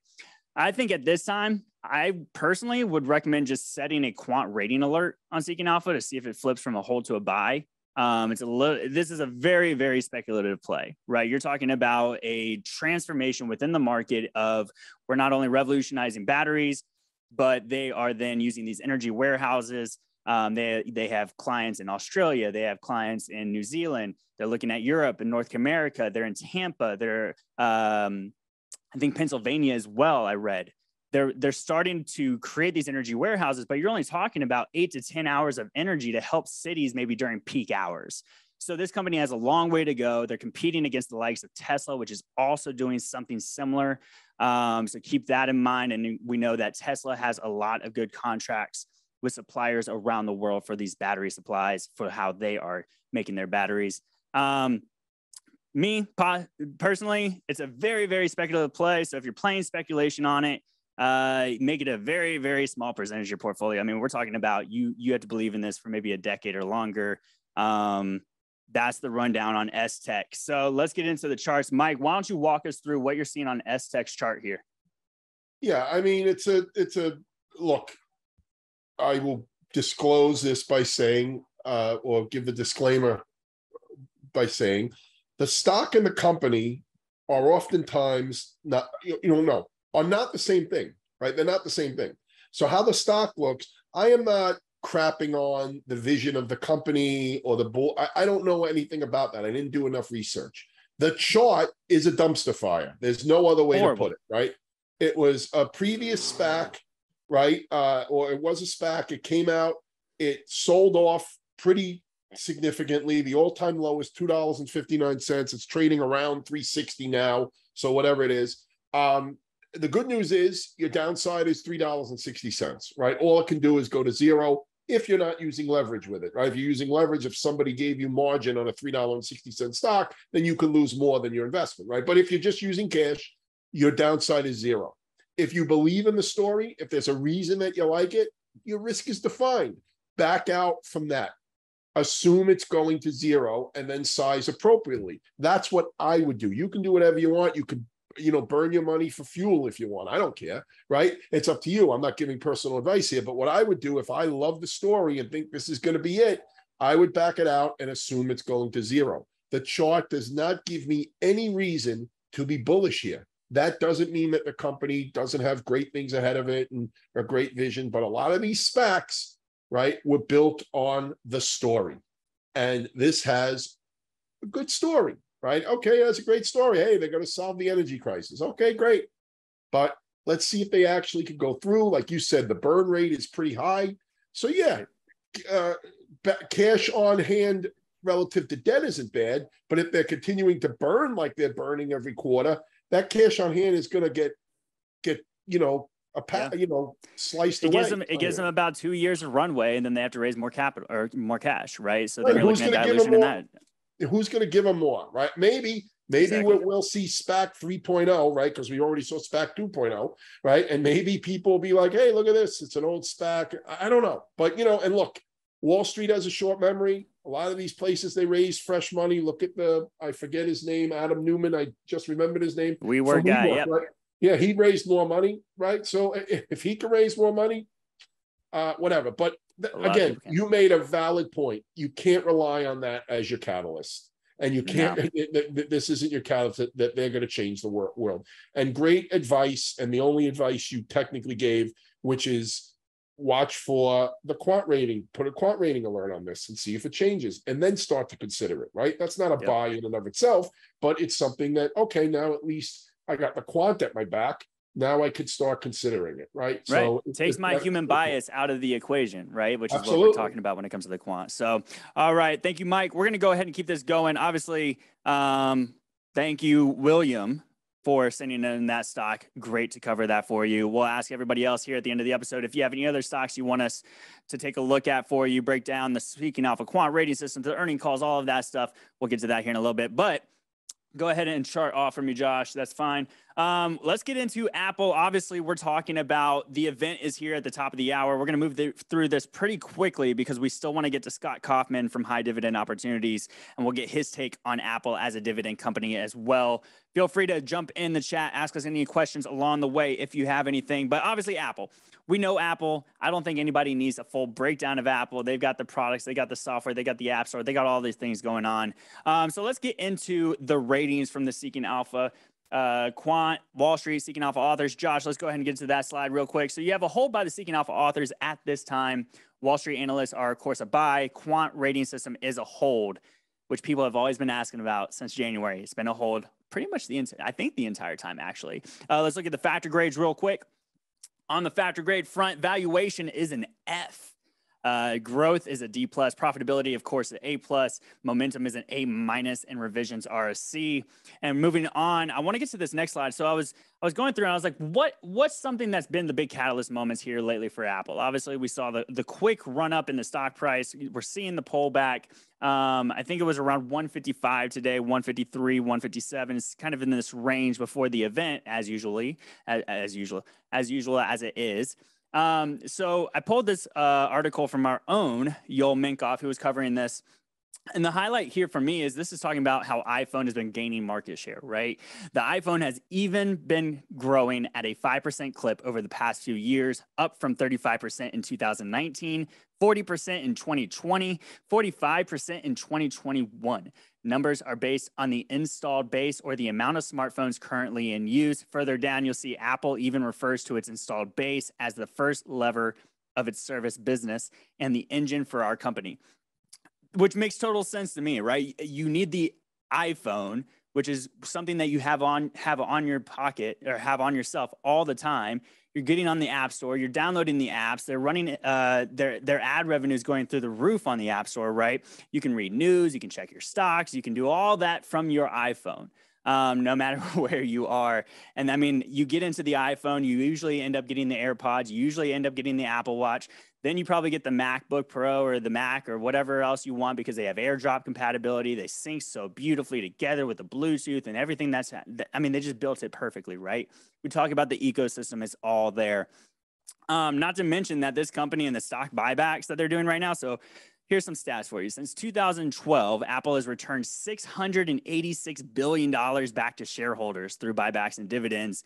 I think at this time, I personally would recommend just setting a quant rating alert on Seeking Alpha to see if it flips from a hold to a buy. Um, it's a little, this is a very, very speculative play, right? You're talking about a transformation within the market of, we're not only revolutionizing batteries, but they are then using these energy warehouses. Um, they they have clients in Australia. They have clients in New Zealand. They're looking at Europe and North America. They're in Tampa. They're um, I think Pennsylvania as well. I read they're they're starting to create these energy warehouses, but you're only talking about eight to ten hours of energy to help cities maybe during peak hours. So this company has a long way to go. They're competing against the likes of Tesla, which is also doing something similar. Um, so keep that in mind. And we know that Tesla has a lot of good contracts with suppliers around the world for these battery supplies, for how they are making their batteries. Um, me, po- personally, it's a very, very speculative play. So if you're playing speculation on it, uh, make it a very, very small percentage of your portfolio. I mean, we're talking about you you have to believe in this for maybe a decade or longer. Um, that's the rundown on S-Tech. So let's get into the charts. Mike, why don't you walk us through what you're seeing on S-Tech's chart here? Yeah, I mean, it's a it's a look. I will disclose this by saying, uh, or give the disclaimer by saying, the stock and the company are oftentimes not, you know, no, are not the same thing, right? They're not the same thing. So how the stock looks, I am not crapping on the vision of the company or the bull. I, I don't know anything about that. I didn't do enough research. The chart is a dumpster fire. There's no other way Horrible. to put it, right? It was a previous SPAC. Right, uh, or it was a SPAC. It came out. It sold off pretty significantly. The all-time low is two dollars and fifty-nine cents. It's trading around three sixty now. So whatever it is, um, the good news is your downside is three dollars and sixty cents. Right, all it can do is go to zero if you're not using leverage with it. Right, if you're using leverage, if somebody gave you margin on a three dollar and sixty cent stock, then you could lose more than your investment. Right, but if you're just using cash, your downside is zero. If you believe in the story, if there's a reason that you like it, your risk is defined. Back out from that. Assume it's going to zero and then size appropriately. That's what I would do. You can do whatever you want. You could you know, burn your money for fuel if you want. I don't care, right? It's up to you. I'm not giving personal advice here, but what I would do if I love the story and think this is going to be it, I would back it out and assume it's going to zero. The chart does not give me any reason to be bullish here. That doesn't mean that the company doesn't have great things ahead of it and a great vision, but a lot of these SPACs, right, were built on the story. And this has a good story, right? Okay, that's a great story. Hey, they're going to solve the energy crisis. Okay, great. But let's see if they actually can go through. Like you said, the burn rate is pretty high. So yeah, uh, cash on hand relative to debt isn't bad, but if they're continuing to burn like they're burning every quarter, that cash on hand is going to get, get you know, a pa- yeah. you know, sliced it away. Gives them, it gives them about two years of runway, and then they have to raise more capital or more cash, right? So right. they're looking at dilution in that. Who's going to give them more, right? Maybe, maybe exactly. we'll, we'll see SPAC three point oh, right? Because we already saw SPAC two point oh, right? And maybe people will be like, hey, look at this. It's an old SPAC. I don't know. But, you know, and look, Wall Street has a short memory. A lot of these places, they raise fresh money. Look at the, I forget his name, Adam Newman. I just remembered his name. WeWork guy, yeah. Right? Yeah, he raised more money, right? So if he can raise more money, uh, whatever. But th- again, you made a valid point. You can't rely on that as your catalyst. And you can't, no. it, th- th- this isn't your catalyst that, that they're going to change the wor- world. And great advice, and the only advice you technically gave, which is, watch for the quant rating, put a quant rating alert on this and see if it changes, and then start to consider it, right? That's not a yep. buy in and of itself, but it's something that, okay, now at least I got the quant at my back. Now I could start considering it, right? right. So it takes it, my that, human bias out of the equation, right? Which is absolutely. What we're talking about when it comes to the quant. So, all right. Thank you, Mike. We're going to go ahead and keep this going. Obviously, um, thank you, William, for sending in that stock. Great to cover that for you. We'll ask everybody else here at the end of the episode if you have any other stocks you want us to take a look at for you, break down the Seeking Alpha quant rating system, the earning calls, all of that stuff. We'll get to that here in a little bit, but go ahead and chart off from you, Josh. That's fine. Um, let's get into Apple. Obviously, we're talking about the event is here at the top of the hour. We're going to move th- through this pretty quickly because we still want to get to Scott Kaufman from High Dividend Opportunities, and we'll get his take on Apple as a dividend company as well. Feel free to jump in the chat, ask us any questions along the way if you have anything. But obviously, Apple. We know Apple. I don't think anybody needs a full breakdown of Apple. They've got the products. They got the software. They got the app store. They got all these things going on. Um, so let's get into the ratings from the Seeking Alpha uh, quant, Wall Street, Seeking Alpha authors. Josh, let's go ahead and get to that slide real quick. So you have a hold by the Seeking Alpha authors at this time. Wall Street analysts are, of course, a buy. Quant rating system is a hold, which people have always been asking about since January. It's been a hold pretty much the entire, I think the entire time, actually. Uh, let's look at the factor grades real quick. On the factor grade front, valuation is an F. Uh, growth is a D plus. Profitability, of course, an A plus. Momentum is an A minus, and revisions are a C. And moving on, I want to get to this next slide. So I was I was going through, and I was like, what what's something that's been the big catalyst moments here lately for Apple? Obviously, we saw the the quick run up in the stock price. We're seeing the pullback. Um, I think it was around one fifty-five today, one fifty-three, one fifty-seven. It's kind of in this range before the event, as usually, as, as usual, as usual as it is. Um, so I pulled this uh, article from our own Joel Minkoff, who was covering this. And the highlight here for me is this is talking about how iPhone has been gaining market share, right? The iPhone has even been growing at a five percent clip over the past few years, up from thirty-five percent in two thousand nineteen, forty percent in twenty twenty, forty-five percent in twenty twenty-one. Numbers are based on the installed base or the amount of smartphones currently in use. Further down, you'll see Apple even refers to its installed base as the first lever of its service business and the engine for our company. Which makes total sense to me, right? You need the iPhone, which is something that you have on have on your pocket or have on yourself all the time. You're getting on the App Store, you're downloading the apps, they're running, uh, their their ad revenue is going through the roof on the App Store, right? You can read news, you can check your stocks, you can do all that from your iPhone, um, no matter where you are. And I mean, you get into the iPhone, you usually end up getting the AirPods, you usually end up getting the Apple Watch. Then you probably get the MacBook Pro or the Mac or whatever else you want because they have AirDrop compatibility. They sync so beautifully together with the Bluetooth and everything that's, I mean, they just built it perfectly, right? We talk about the ecosystem, it's all there. Um, not to mention that this company and the stock buybacks that they're doing right now. So Here's some stats for you. Since two thousand twelve, Apple has returned six hundred eighty-six billion dollars back to shareholders through buybacks and dividends.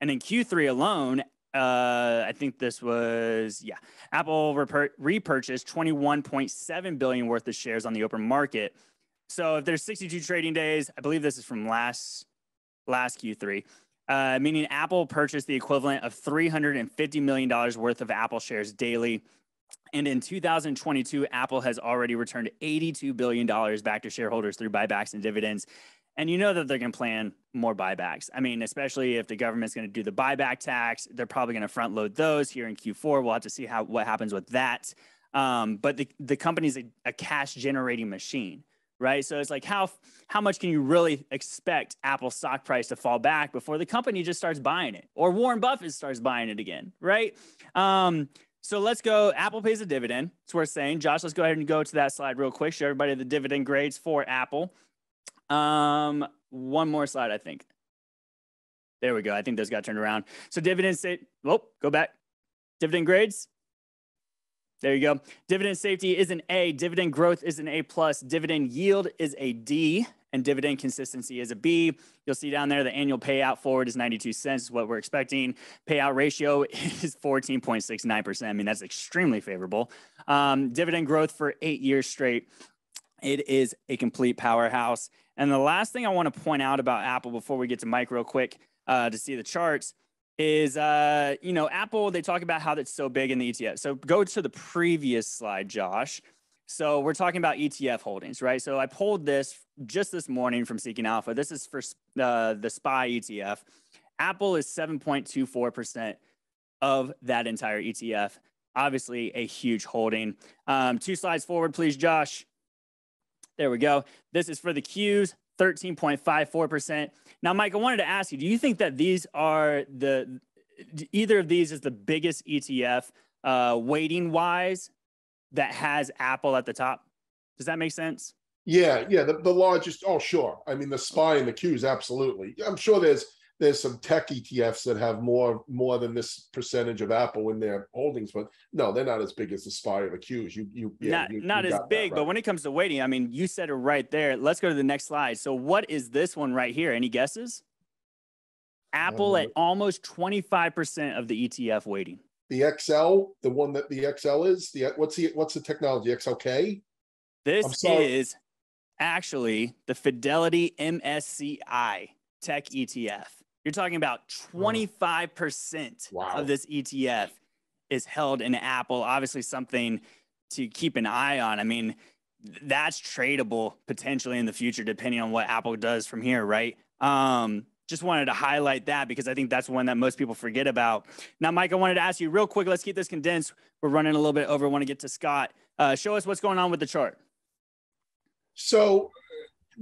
And in Q three alone, uh, I think this was, yeah, Apple repur- repurchased twenty-one point seven billion dollars worth of shares on the open market. So if there's sixty-two trading days, I believe this is from last, last Q three, uh, meaning Apple purchased the equivalent of three hundred fifty million dollars worth of Apple shares daily. And in two thousand twenty-two, Apple has already returned eighty-two billion dollars back to shareholders through buybacks and dividends. And you know that they're going to plan more buybacks. I mean, especially if the government's going to do the buyback tax, they're probably going to front load those here in Q four. We'll have to see how what happens with that. Um, but the, the company's a, a cash generating machine, right? So it's like, how how much can you really expect Apple's stock price to fall back before the company just starts buying it, or Warren Buffett starts buying it again, right? Um, So let's go. Apple pays a dividend. It's worth saying. Josh, let's go ahead and go to that slide real quick. Show everybody the dividend grades for Apple. Um, one more slide, I think. There we go. I think those got turned around. So dividend safety. Oh, go back. Dividend grades. There you go. Dividend safety is an A. Dividend growth is an A plus. Dividend yield is a D. And dividend consistency is a B. You'll see down there the annual payout forward is ninety-two cents, is what we're expecting. Payout ratio is fourteen point six nine percent. I mean, that's extremely favorable. Um, dividend growth for eight years straight. It is a complete powerhouse. And the last thing I want to point out about Apple before we get to Mike real quick uh, to see the charts is, uh, you know, Apple, they talk about how that's so big in the E T F. So go to the previous slide, Josh. So we're talking about E T F holdings, right? So I pulled this just this morning from Seeking Alpha. This is for uh, the S P Y E T F. Apple is seven point two four percent of that entire E T F. Obviously a huge holding. Um, two slides forward, please, Josh. There we go. This is for the Qs, thirteen point five four percent. Now, Mike, I wanted to ask you, do you think that these are the, either of these is the biggest E T F uh, weighting-wise that has Apple at the top? Does that make sense? Yeah, yeah, the, the largest, oh, sure. I mean, the S P Y and the Qs, absolutely. I'm sure there's there's some tech E T Fs that have more more than this percentage of Apple in their holdings, but no, they're not as big as the S P Y or the Qs. You, you, yeah, not you, not you as big, right. But when it comes to weighting, I mean, you said it right there. Let's go to the next slide. So what is this one right here? Any guesses? Apple at almost twenty-five percent of the E T F weighting. The X L, the one that the X L is, the what's the what's the technology? X L K? This is actually the Fidelity M S C I tech E T F. You're talking about twenty-five percent wow. of this E T F is held in Apple. Obviously, something to keep an eye on. I mean, that's tradable potentially in the future, depending on what Apple does from here, right? Um, Just wanted to highlight that because I think that's one that most people forget about. Now, Mike, I wanted to ask you real quick. Let's keep this condensed. We're running a little bit over. I want to get to Scott. Uh, show us what's going on with the chart. So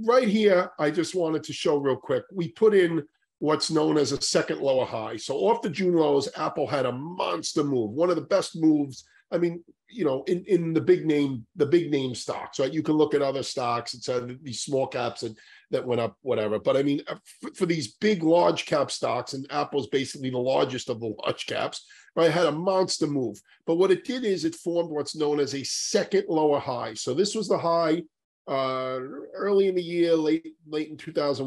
right here, I just wanted to show real quick. We put in what's known as a second lower high. So off the June lows, Apple had a monster move, one of the best moves. I mean, you know, in, in the big name, the big name stocks, right? You can look at other stocks and say these small caps that, that went up, whatever. But I mean, for, for these big, large cap stocks, and Apple's basically the largest of the large caps, right? Had a monster move. But what it did is it formed what's known as a second lower high. So this was the high uh, early in the year, late, late in two thousand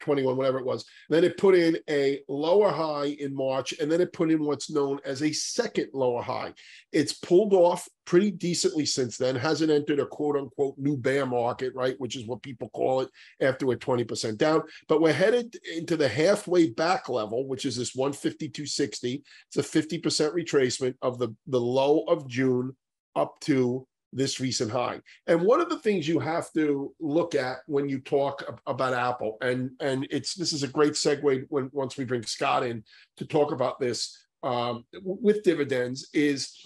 twenty-one, whatever it was. And then it put in a lower high in March, and then it put in what's known as a second lower high. It's pulled off pretty decently since then, hasn't entered a quote-unquote new bear market, right, which is what people call it after we're twenty percent down. But we're headed into the halfway back level, which is this one fifty-two sixty. It's a fifty percent retracement of the, the low of June up to this recent high. And one of the things you have to look at when you talk about Apple, and, and it's this is a great segue when once we bring Scott in to talk about this um, with dividends is,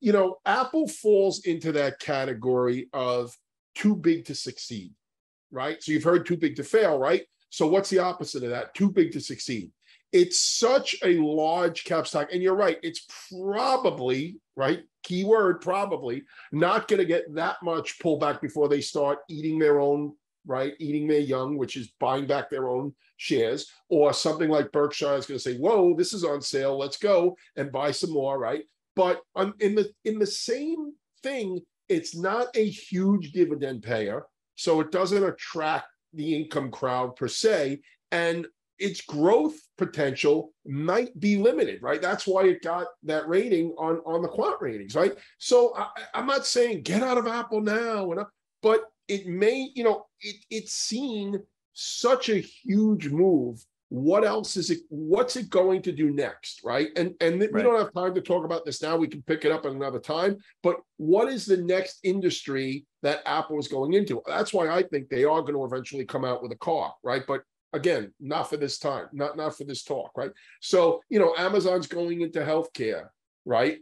you know, Apple falls into that category of too big to succeed, right? So you've heard too big to fail, right? So what's the opposite of that? Too big to succeed. It's such a large cap stock. And you're right, it's probably, right, keyword probably, not going to get that much pullback before they start eating their own, right, eating their young, which is buying back their own shares, or something like Berkshire is going to say, whoa, this is on sale, let's go and buy some more, right? But in the in the same thing, It's not a huge dividend payer, so it doesn't attract the income crowd per se, and its growth potential might be limited, right? That's why it got that rating on, on the quant ratings, right? So I, I'm not saying get out of Apple now, and I, but it may, you know, it, it's seen such a huge move. What else is it? What's it going to do next, right? And and right. we don't have time to talk about this now. We can pick it up at another time. But what is the next industry that Apple is going into? That's why I think they are going to eventually come out with a car, right? But again, not for this time, not not for this talk, right? So you know, Amazon's going into healthcare, right?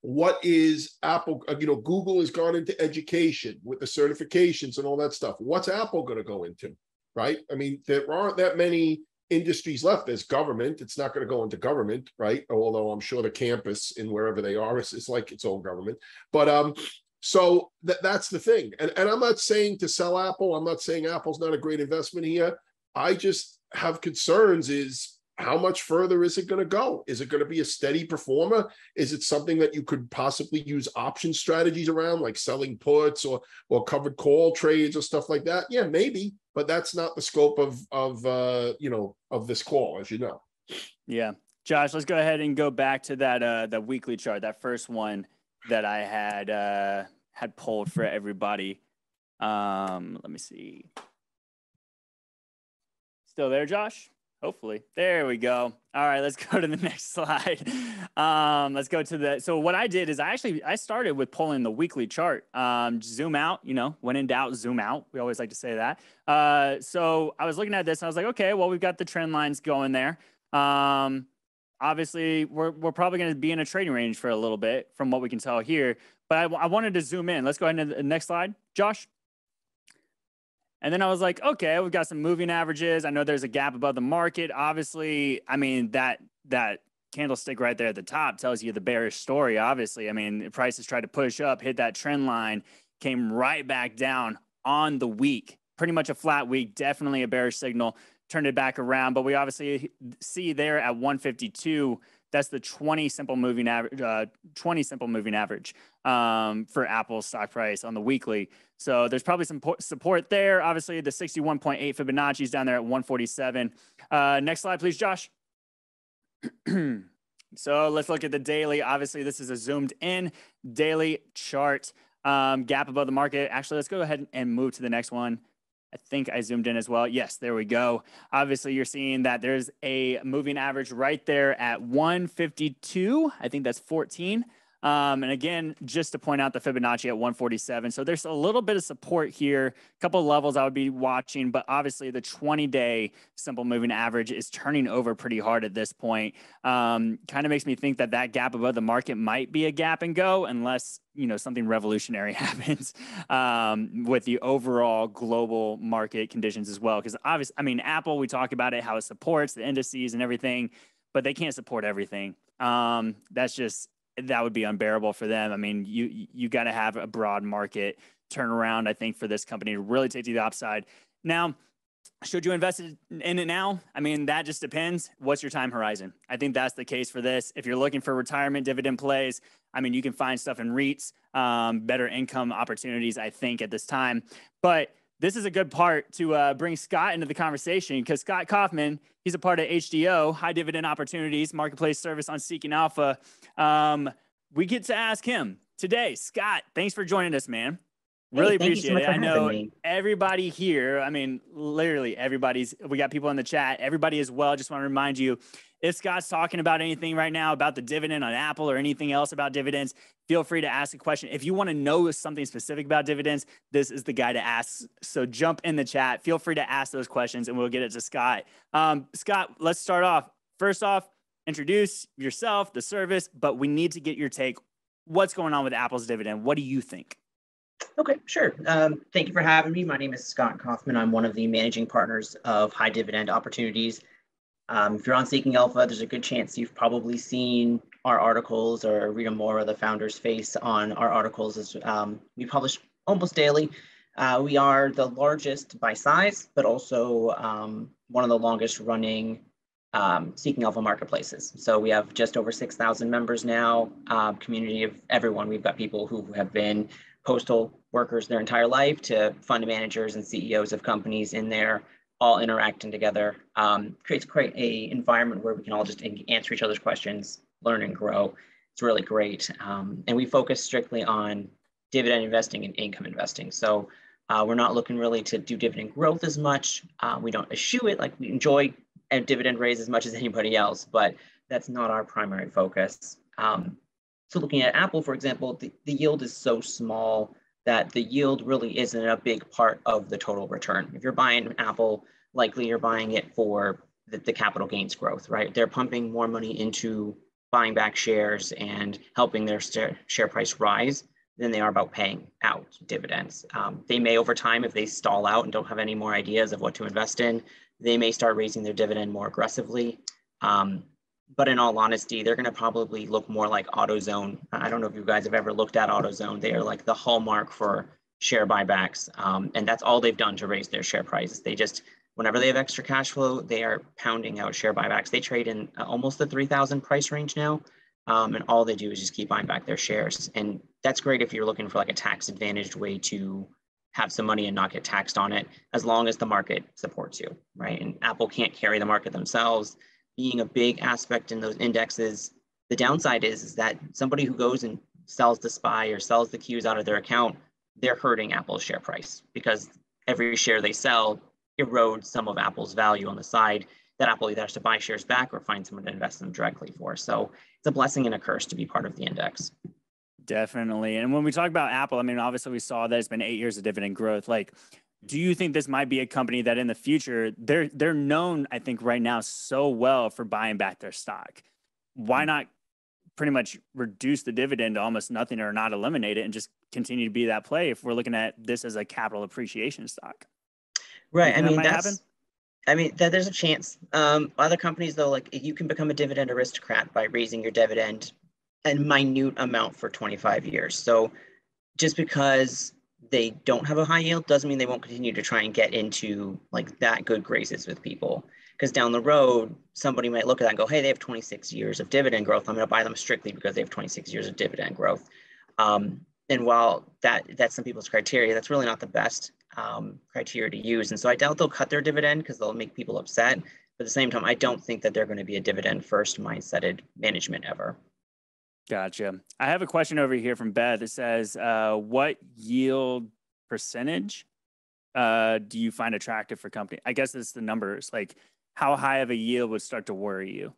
What is Apple? You know, Google has gone into education with the certifications and all that stuff. What's Apple going to go into, right? I mean, there aren't that many industries left. There's government. It's not going to go into government, right? Although I'm sure the campus in wherever they are is, is like its own government. But um, so th that's the thing. And, and I'm not saying to sell Apple. I'm not saying Apple's not a great investment here. I just have concerns is how much further is it going to go? Is it going to be a steady performer? Is it something that you could possibly use option strategies around, like selling puts or or covered call trades or stuff like that? Yeah, maybe. But that's not the scope of, of uh, you know, of this call, as you know. Yeah. Josh, let's go ahead and go back to that, uh, the weekly chart, that first one that I had, uh, had pulled for everybody. Um, let me see. Still there, Josh? Hopefully. There we go. All right, let's go to the next slide. Um, let's go to the, so what I did is I actually, I started with pulling the weekly chart, um, zoom out, you know, when in doubt, zoom out. We always like to say that. Uh, so I was looking at this and I was like, okay, well, we've got the trend lines going there. Um, obviously we're, we're probably going to be in a trading range for a little bit from what we can tell here, but I, I wanted to zoom in. Let's go ahead to the next slide, Josh. And then I was like, okay, we've got some moving averages. I know there's a gap above the market. Obviously, I mean, that that candlestick right there at the top tells you the bearish story, obviously. I mean, the prices tried to push up, hit that trend line, came right back down on the week. Pretty much a flat week, definitely a bearish signal, turned it back around. But we obviously see there at one fifty-two, that's the twenty simple moving average, uh, twenty simple moving average um, for Apple's stock price on the weekly. So there's probably some support there. Obviously, the sixty-one point eight Fibonacci is down there at one forty-seven. Uh, next slide, please, Josh. So let's look at the daily. Obviously, this is a zoomed in daily chart. Um, gap above the market. Actually, let's go ahead and move to the next one. I think I zoomed in as well. Yes, there we go. Obviously, you're seeing that there's a moving average right there at one fifty-two. I think that's fourteen. Um, and again, just to point out the Fibonacci at one forty-seven. So there's a little bit of support here, a couple of levels I would be watching, but obviously the twenty day simple moving average is turning over pretty hard at this point. Um, kind of makes me think that that gap above the market might be a gap and go unless, you know, something revolutionary happens um, with the overall global market conditions as well. Because obviously, I mean, Apple, we talk about it, how it supports the indices and everything, but they can't support everything. Um, that's just... that would be unbearable for them. I mean, you you got to have a broad market turnaround, I think, for this company to really take to the upside. Now, should you invest in it now? I mean, that just depends. What's your time horizon? I think that's the case for this. If you're looking for retirement dividend plays, I mean, you can find stuff in REITs, um, better income opportunities, I think, at this time. But this is a good part to uh, bring Scott into the conversation because Scott Kaufman, he's a part of H D O, High Dividend Opportunities, marketplace service on Seeking Alpha. Um, we get to ask him today. Scott, thanks for joining us, man. Really hey, appreciate so it. I know me. Everybody here, I mean, literally everybody's, we got people in the chat, everybody as well. Just want to remind you, if Scott's talking about anything right now about the dividend on Apple or anything else about dividends, feel free to ask a question. If you want to know something specific about dividends, this is the guy to ask. So jump in the chat. Feel free to ask those questions and we'll get it to Scott. Um, Scott, let's start off. First off, introduce yourself, the service, but we need to get your take. What's going on with Apple's dividend? What do you think? Okay, sure. Um, thank you for having me. My name is Scott Kaufman. I'm one of the managing partners of High Dividend Opportunities. Um, if you're on Seeking Alpha, there's a good chance you've probably seen our articles or Rita Mora, the founder's face, on our articles. As um, we publish almost daily. Uh, we are the largest by size, but also um, one of the longest running um, Seeking Alpha marketplaces. So we have just over six thousand members now, uh, community of everyone. We've got people who have been postal workers their entire life to fund managers and C E Os of companies in there, all interacting together. Um, creates quite a environment where we can all just answer each other's questions, learn and grow. It's really great. Um, and we focus strictly on dividend investing and income investing. So uh, we're not looking really to do dividend growth as much. Uh, we don't eschew it. Like, we enjoy a dividend raise as much as anybody else, but that's not our primary focus. Um, so looking at Apple, for example, the, the yield is so small that the yield really isn't a big part of the total return. If you're buying Apple, likely you're buying it for the, the capital gains growth, right? They're pumping more money into buying back shares and helping their share price rise than they are about paying out dividends. Um, they may, over time, if they stall out and don't have any more ideas of what to invest in, they may start raising their dividend more aggressively. Um, but in all honesty, they're gonna probably look more like AutoZone. I don't know if you guys have ever looked at AutoZone. They are like the hallmark for share buybacks. Um, and that's all they've done to raise their share prices. They just, whenever they have extra cash flow, they are pounding out share buybacks. They trade in almost the three thousand price range now. Um, and all they do is just keep buying back their shares. And that's great if you're looking for like a tax advantaged way to have some money and not get taxed on it, as long as the market supports you, right? And Apple can't carry the market themselves. Being a big aspect in those indexes, the downside is, is that somebody who goes and sells the S P Y or sells the Qs out of their account, they're hurting Apple's share price, because every share they sell erodes some of Apple's value on the side that Apple either has to buy shares back or find someone to invest in them directly for. So it's a blessing and a curse to be part of the index. Definitely. And when we talk about Apple, I mean, obviously we saw that it's been eight years of dividend growth. Like, do you think this might be a company that in the future, they're, they're known, I think right now, so well for buying back their stock? Why not pretty much reduce the dividend to almost nothing or not eliminate it and just continue to be that play if we're looking at this as a capital appreciation stock? Right. I mean, that might happen? I mean, there's a chance. Um, other companies, though, like, you can become a dividend aristocrat by raising your dividend a minute amount for twenty-five years. So just because they don't have a high yield doesn't mean they won't continue to try and get into like that good graces with people. Because down the road, somebody might look at that and go, hey, they have twenty-six years of dividend growth. I'm going to buy them strictly because they have twenty-six years of dividend growth. Um, and while that that's some people's criteria, that's really not the best Um, criteria to use. And so I doubt they'll cut their dividend because they'll make people upset. But at the same time, I don't think that they're going to be a dividend first mindseted management ever. Gotcha. I have a question over here from Beth. It says, uh, what yield percentage uh, do you find attractive for company? I guess it's the numbers, like how high of a yield would start to worry you?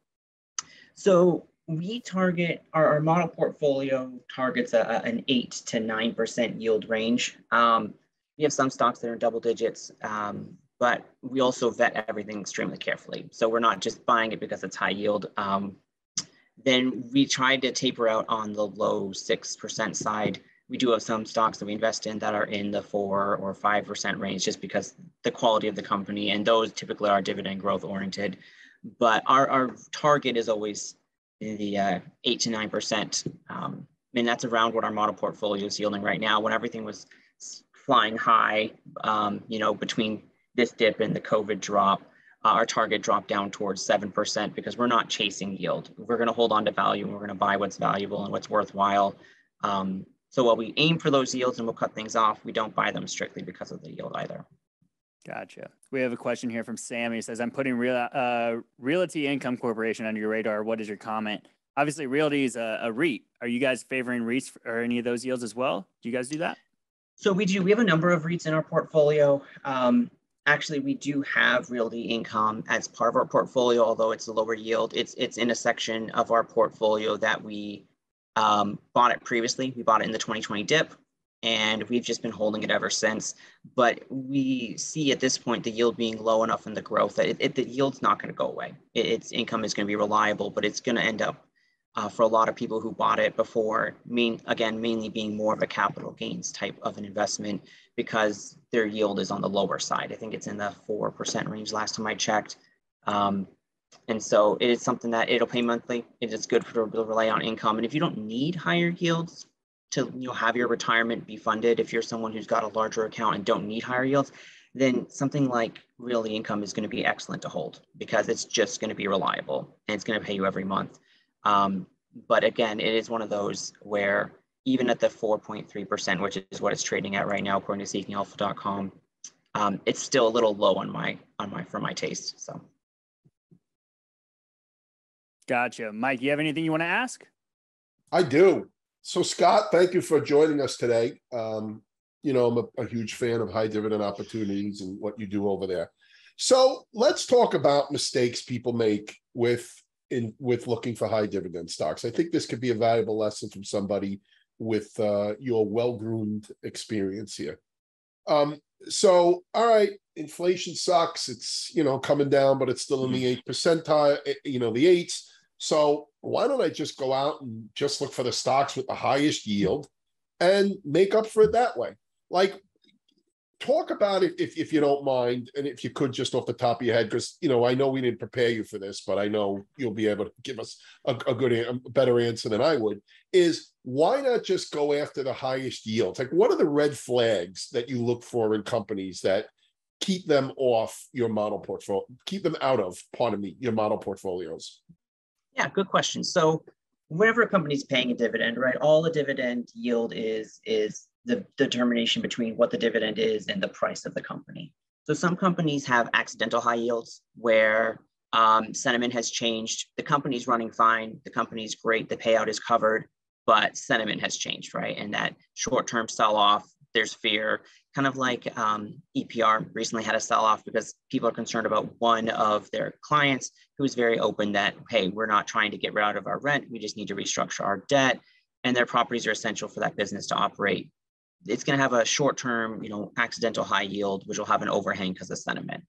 So we target, our, our model portfolio targets a, a, an eight to nine percent yield range. Um, We have some stocks that are in double digits, um, but we also vet everything extremely carefully. So we're not just buying it because it's high yield. Um, then we try to taper out on the low six percent side. We do have some stocks that we invest in that are in the four or five percent range just because the quality of the company, and those typically are dividend growth oriented. But our, our target is always the uh, eight to nine percent. Um, and that's around what our model portfolio is yielding right now. When everything was flying high, um, you know, between this dip and the COVID drop, uh, our target dropped down towards seven percent because we're not chasing yield. We're going to hold on to value, and we're going to buy what's valuable and what's worthwhile. Um, so while we aim for those yields and we'll cut things off, we don't buy them strictly because of the yield either. Gotcha. We have a question here from Sammy. He says, I'm putting Real, uh, Realty Income Corporation under your radar. What is your comment? Obviously, Realty is a, a REIT. Are you guys favoring REITs or any of those yields as well? Do you guys do that? So we do, we have a number of REITs in our portfolio. Um, actually, we do have Realty Income as part of our portfolio, although it's a lower yield. It's it's in a section of our portfolio that we um, bought it previously. We bought it in the twenty twenty dip, and we've just been holding it ever since. But we see at this point the yield being low enough in the growth that it, it, the yield's not going to go away. It, its income is going to be reliable, but it's going to end up Uh, for a lot of people who bought it before, mean again, mainly being more of a capital gains type of an investment because their yield is on the lower side. I think it's in the four percent range last time I checked. Um, and so it is something that it'll pay monthly. It is good for to rely on income. And if you don't need higher yields to, you know, have your retirement be funded, if you're someone who's got a larger account and don't need higher yields, then something like Realty Income is going to be excellent to hold because it's just going to be reliable and it's going to pay you every month. Um, but again, it is one of those where even at the four point three percent, which is what it's trading at right now, according to seeking alpha dot com, um, it's still a little low on my on my for my taste. So, gotcha, Mike. You have anything you want to ask? I do. So, Scott, thank you for joining us today. Um, you know, I'm a, a huge fan of High Dividend Opportunities and what you do over there. So, let's talk about mistakes people make with in with looking for high dividend stocks. I think this could be a valuable lesson from somebody with uh, your well-groomed experience here. Um, so, all right, inflation sucks. It's, you know, coming down, but it's still in the eight percentile, you know, the eights. So why don't I just go out and just look for the stocks with the highest yield and make up for it that way? Like, talk about it if, if you don't mind, and if you could just off the top of your head, because, you know, I know we didn't prepare you for this, but I know you'll be able to give us a, a good, a better answer than I would, is why not just go after the highest yields? Like, what are the red flags that you look for in companies that keep them off your model portfolio, keep them out of, pardon me, your model portfolios? Yeah, good question. So whenever a company's paying a dividend, right, all a dividend yield is is the determination between what the dividend is and the price of the company. So some companies have accidental high yields where um, sentiment has changed. The company's running fine. The company's great. The payout is covered, but sentiment has changed, right? And that short-term sell-off, there's fear. Kind of like um, E P R recently had a sell-off because people are concerned about one of their clients who is very open that, hey, we're not trying to get rid of our rent. We just need to restructure our debt, and their properties are essential for that business to operate. It's going to have a short-term, you know, accidental high yield, which will have an overhang because of sentiment.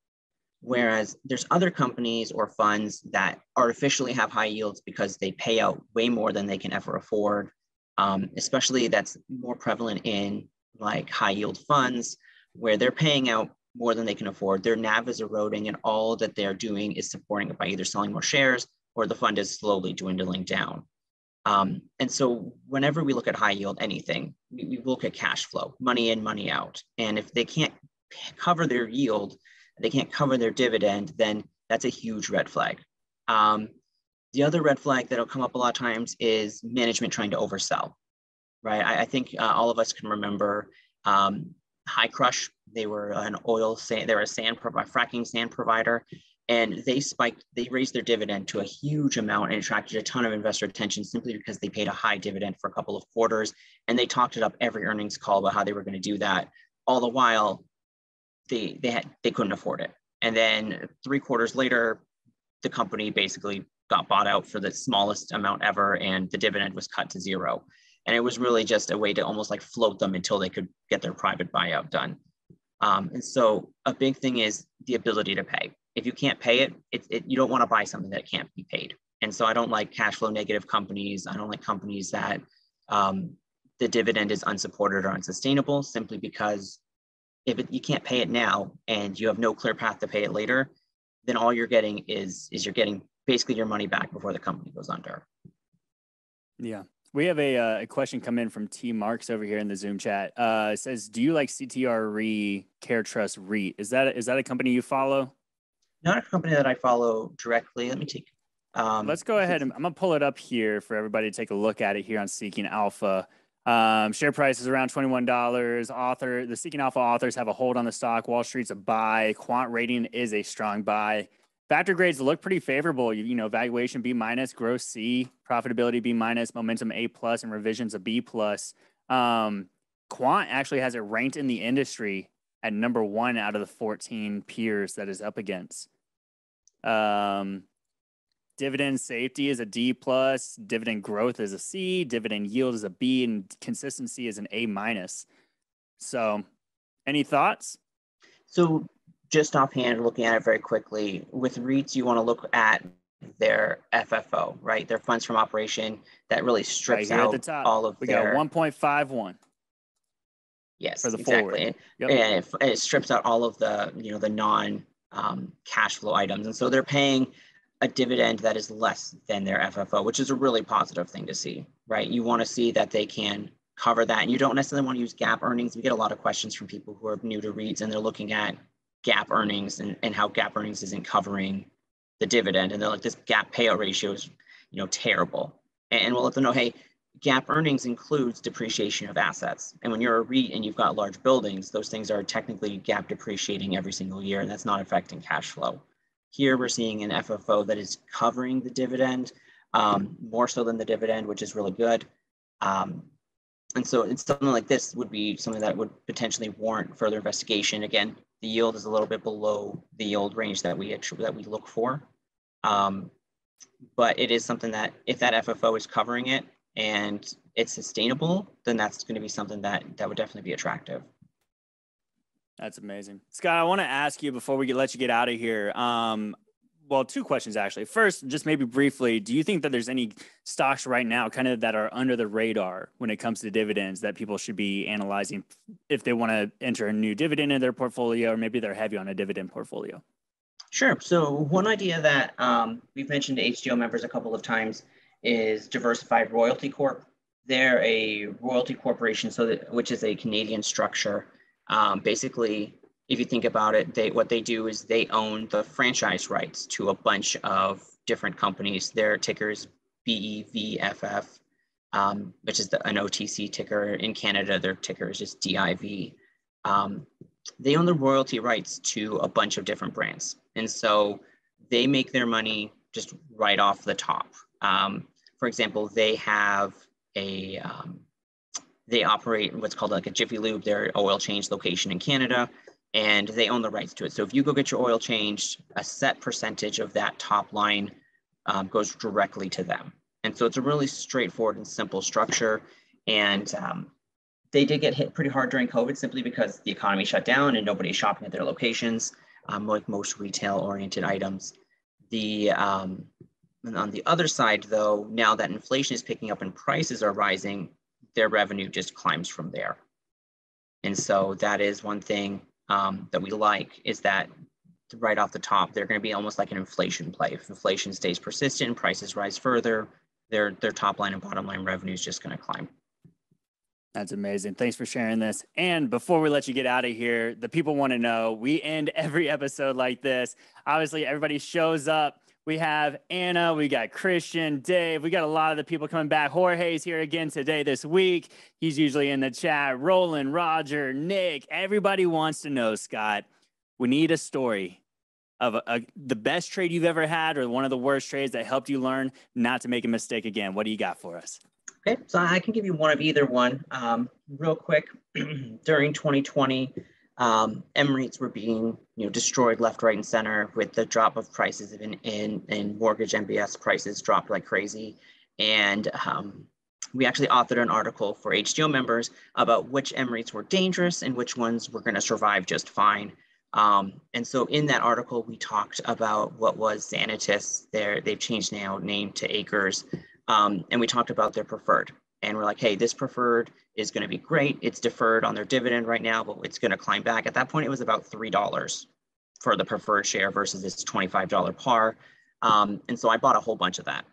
Whereas there's other companies or funds that artificially have high yields because they pay out way more than they can ever afford. Um, especially that's more prevalent in like high yield funds where they're paying out more than they can afford. Their N A V is eroding and all that they're doing is supporting it by either selling more shares or the fund is slowly dwindling down. Um, and so whenever we look at high yield anything, we, we look at cash flow, money in, money out. And if they can't cover their yield, they can't cover their dividend, then that's a huge red flag. Um, the other red flag that'll come up a lot of times is management trying to oversell, right? I, I think uh, all of us can remember um, High Crush. They were an oil, sand, they were a sand, a fracking sand provider. And they spiked, they raised their dividend to a huge amount and attracted a ton of investor attention simply because they paid a high dividend for a couple of quarters. And they talked it up every earnings call about how they were going to do that. All the while, they they had they couldn't afford it. And then three quarters later, the company basically got bought out for the smallest amount ever, and the dividend was cut to zero. And it was really just a way to almost like float them until they could get their private buyout done. Um, and so a big thing is the ability to pay. If you can't pay it, it, it you don't want to buy something that can't be paid. And so I don't like cash flow negative companies. I don't like companies that um, the dividend is unsupported or unsustainable simply because if it, you can't pay it now and you have no clear path to pay it later, then all you're getting is, is you're getting basically your money back before the company goes under. Yeah. We have a, uh, a question come in from T Marks over here in the Zoom chat. Uh, it says, do you like C T R E, Care Trust REIT? Is that, is that a company you follow? Not a company that I follow directly. Let me take. Um, Let's go ahead and I'm going to pull it up here for everybody to take a look at it here on Seeking Alpha. Um, share price is around twenty-one dollars. Author, the Seeking Alpha authors have a hold on the stock. Wall Street's a buy. Quant rating is a strong buy. Factor grades look pretty favorable. You, you know, valuation B minus, gross C, profitability B minus, momentum A plus, and revisions a B plus. Um, Quant actually has it ranked in the industry at number one out of the fourteen peers that is up against. Um, dividend safety is a D plus, dividend growth is a C, dividend yield is a B, and consistency is an A minus. So, any thoughts? So, just offhand, looking at it very quickly, with REITs, you want to look at their F F O, right? Their funds from operation that really strips right out at the top. all of we their- We got one point five one. Yes, for the exactly. And, yep. and, it, and it strips out all of the, you know, the non um, cash flow items. And so they're paying a dividend that is less than their F F O, which is a really positive thing to see, right? You want to see that they can cover that. And you don't necessarily want to use gap earnings. We get a lot of questions from people who are new to REITs and they're looking at gap earnings and, and how gap earnings isn't covering the dividend. And they're like, this gap payout ratio is, you know, terrible. And we'll let them know, hey, gap earnings includes depreciation of assets. And when you're a REIT and you've got large buildings, those things are technically gap depreciating every single year, and that's not affecting cash flow. Here we're seeing an F F O that is covering the dividend, um, more so than the dividend, which is really good. Um, and so it's something like this would be something that would potentially warrant further investigation. Again, the yield is a little bit below the yield range that we that we look for. Um, but it is something that if that F F O is covering it and it's sustainable, then that's going to be something that that would definitely be attractive. That's amazing. Scott, I want to ask you before we let you get out of here. Um, well, two questions, actually. First, just maybe briefly, do you think that there's any stocks right now kind of that are under the radar when it comes to dividends that people should be analyzing if they want to enter a new dividend in their portfolio, or maybe they're heavy on a dividend portfolio? Sure. So one idea that um, we've mentioned to H D O members a couple of times is Diversified Royalty Corp. They're a royalty corporation, so that, which is a Canadian structure. Um, basically, if you think about it, they what they do is they own the franchise rights to a bunch of different companies. Their ticker is B E V F F, um, which is the, an O T C ticker. In Canada, their ticker is just D I V. Um, they own the royalty rights to a bunch of different brands. And so they make their money just right off the top. Um, for example, they have a, um, they operate what's called like a Jiffy Lube, their oil change location in Canada, and they own the rights to it. So if you go get your oil changed, a set percentage of that top line um, goes directly to them. And so it's a really straightforward and simple structure. And um, they did get hit pretty hard during COVID simply because the economy shut down and nobody's shopping at their locations, um, like most retail-oriented items. The um, And on the other side, though, now that inflation is picking up and prices are rising, their revenue just climbs from there. And so that is one thing um, that we like, is that right off the top, they're going to be almost like an inflation play. If inflation stays persistent and prices rise further, their, their top line and bottom line revenue is just going to climb. That's amazing. Thanks for sharing this. And before we let you get out of here, the people want to know, we end every episode like this. Obviously, everybody shows up. We have Anna, we got Christian, Dave, we got a lot of the people coming back. Jorge's here again today, this week. He's usually in the chat. Roland, Roger, Nick, everybody wants to know, Scott, we need a story of a, a, the best trade you've ever had or one of the worst trades that helped you learn not to make a mistake again. What do you got for us? Okay, so I can give you one of either one. Um, real quick, during twenty twenty, Um, M REITs were being, you know, destroyed left, right, and center with the drop of prices in, in, in mortgage M B S. Prices dropped like crazy. And um, we actually authored an article for H D O members about which M REITs were dangerous and which ones were going to survive just fine. Um, and so in that article, we talked about what was Xanatas. They're, they've changed now name to Acres. Um, and we talked about their preferred. And we're like, hey, this preferred is going to be great. It's deferred on their dividend right now, but it's going to climb back. At that point, it was about three dollars for the preferred share versus its twenty-five dollars par. Um, and so I bought a whole bunch of that.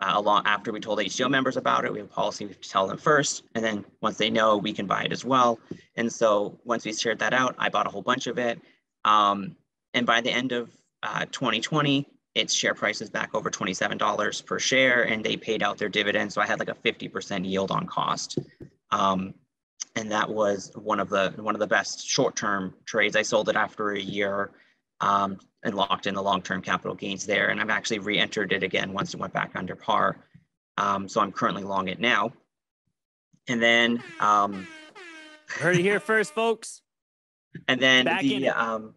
Uh, along after we told H D O members about it, we have a policy to tell them first. And then once they know, we can buy it as well. And so once we shared that out, I bought a whole bunch of it. Um, and by the end of uh, twenty twenty, its share price is back over twenty-seven dollars per share, and they paid out their dividend. So I had like a fifty percent yield on cost. Um, and that was one of the one of the best short-term trades. I sold it after a year um, and locked in the long-term capital gains there. And I've actually re-entered it again once it went back under par. Um, so I'm currently long it now. And then- um, Heard it here first, folks. And then back the, in um,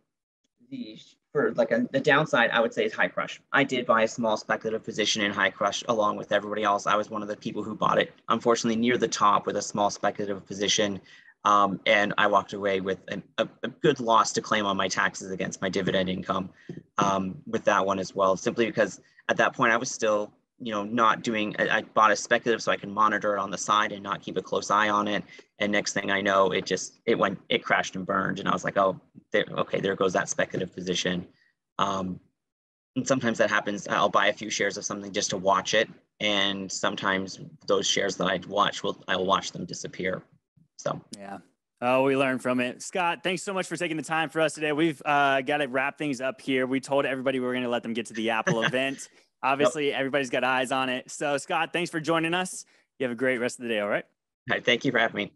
the- For like a, the downside, I would say, is High Crush. I did buy a small speculative position in High Crush along with everybody else. I was one of the people who bought it, unfortunately, near the top with a small speculative position. Um, and I walked away with an, a, a good loss to claim on my taxes against my dividend income um, with that one as well, simply because at that point I was still, you know, not doing, I, I bought a speculative so I can monitor it on the side and not keep a close eye on it. And next thing I know, it just, it went, it crashed and burned. And I was like, oh, there, okay, there goes that speculative position. Um, and sometimes that happens. I'll buy a few shares of something just to watch it. And sometimes those shares that I'd watch will, I'll watch them disappear. So, yeah. Oh, we learned from it. Scott, thanks so much for taking the time for us today. We've uh, got to wrap things up here. We told everybody we were going to let them get to the Apple event. Obviously, yep. everybody's got eyes on it. So Scott, thanks for joining us. You have a great rest of the day. All right. All right. Thank you for having me.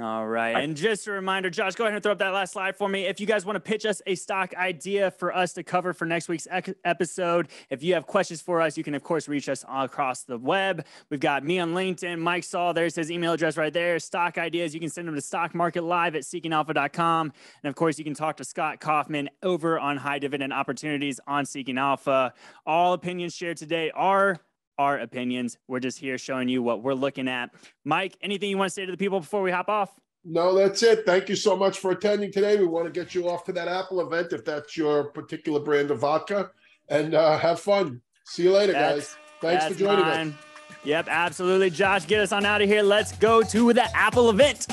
All right. Bye. And just a reminder, Josh, go ahead and throw up that last slide for me. If you guys want to pitch us a stock idea for us to cover for next week's episode, if you have questions for us, you can, of course, reach us across the web. We've got me on LinkedIn, Mike Saul. There's his email address right there. Stock ideas. You can send them to stock market live at seeking alpha dot com. And, of course, you can talk to Scott Kaufman over on High Dividend Opportunities on Seeking Alpha. All opinions shared today are our opinions. We're just here showing you what we're looking at. Mike, anything you want to say to the people before we hop off? No, that's it. Thank you so much for attending today. We want to get you off to that Apple event if that's your particular brand of vodka. And uh, have fun. See you later, that's, guys. Thanks for joining mine. us. Yep, absolutely. Josh, get us on out of here. Let's go to the Apple event.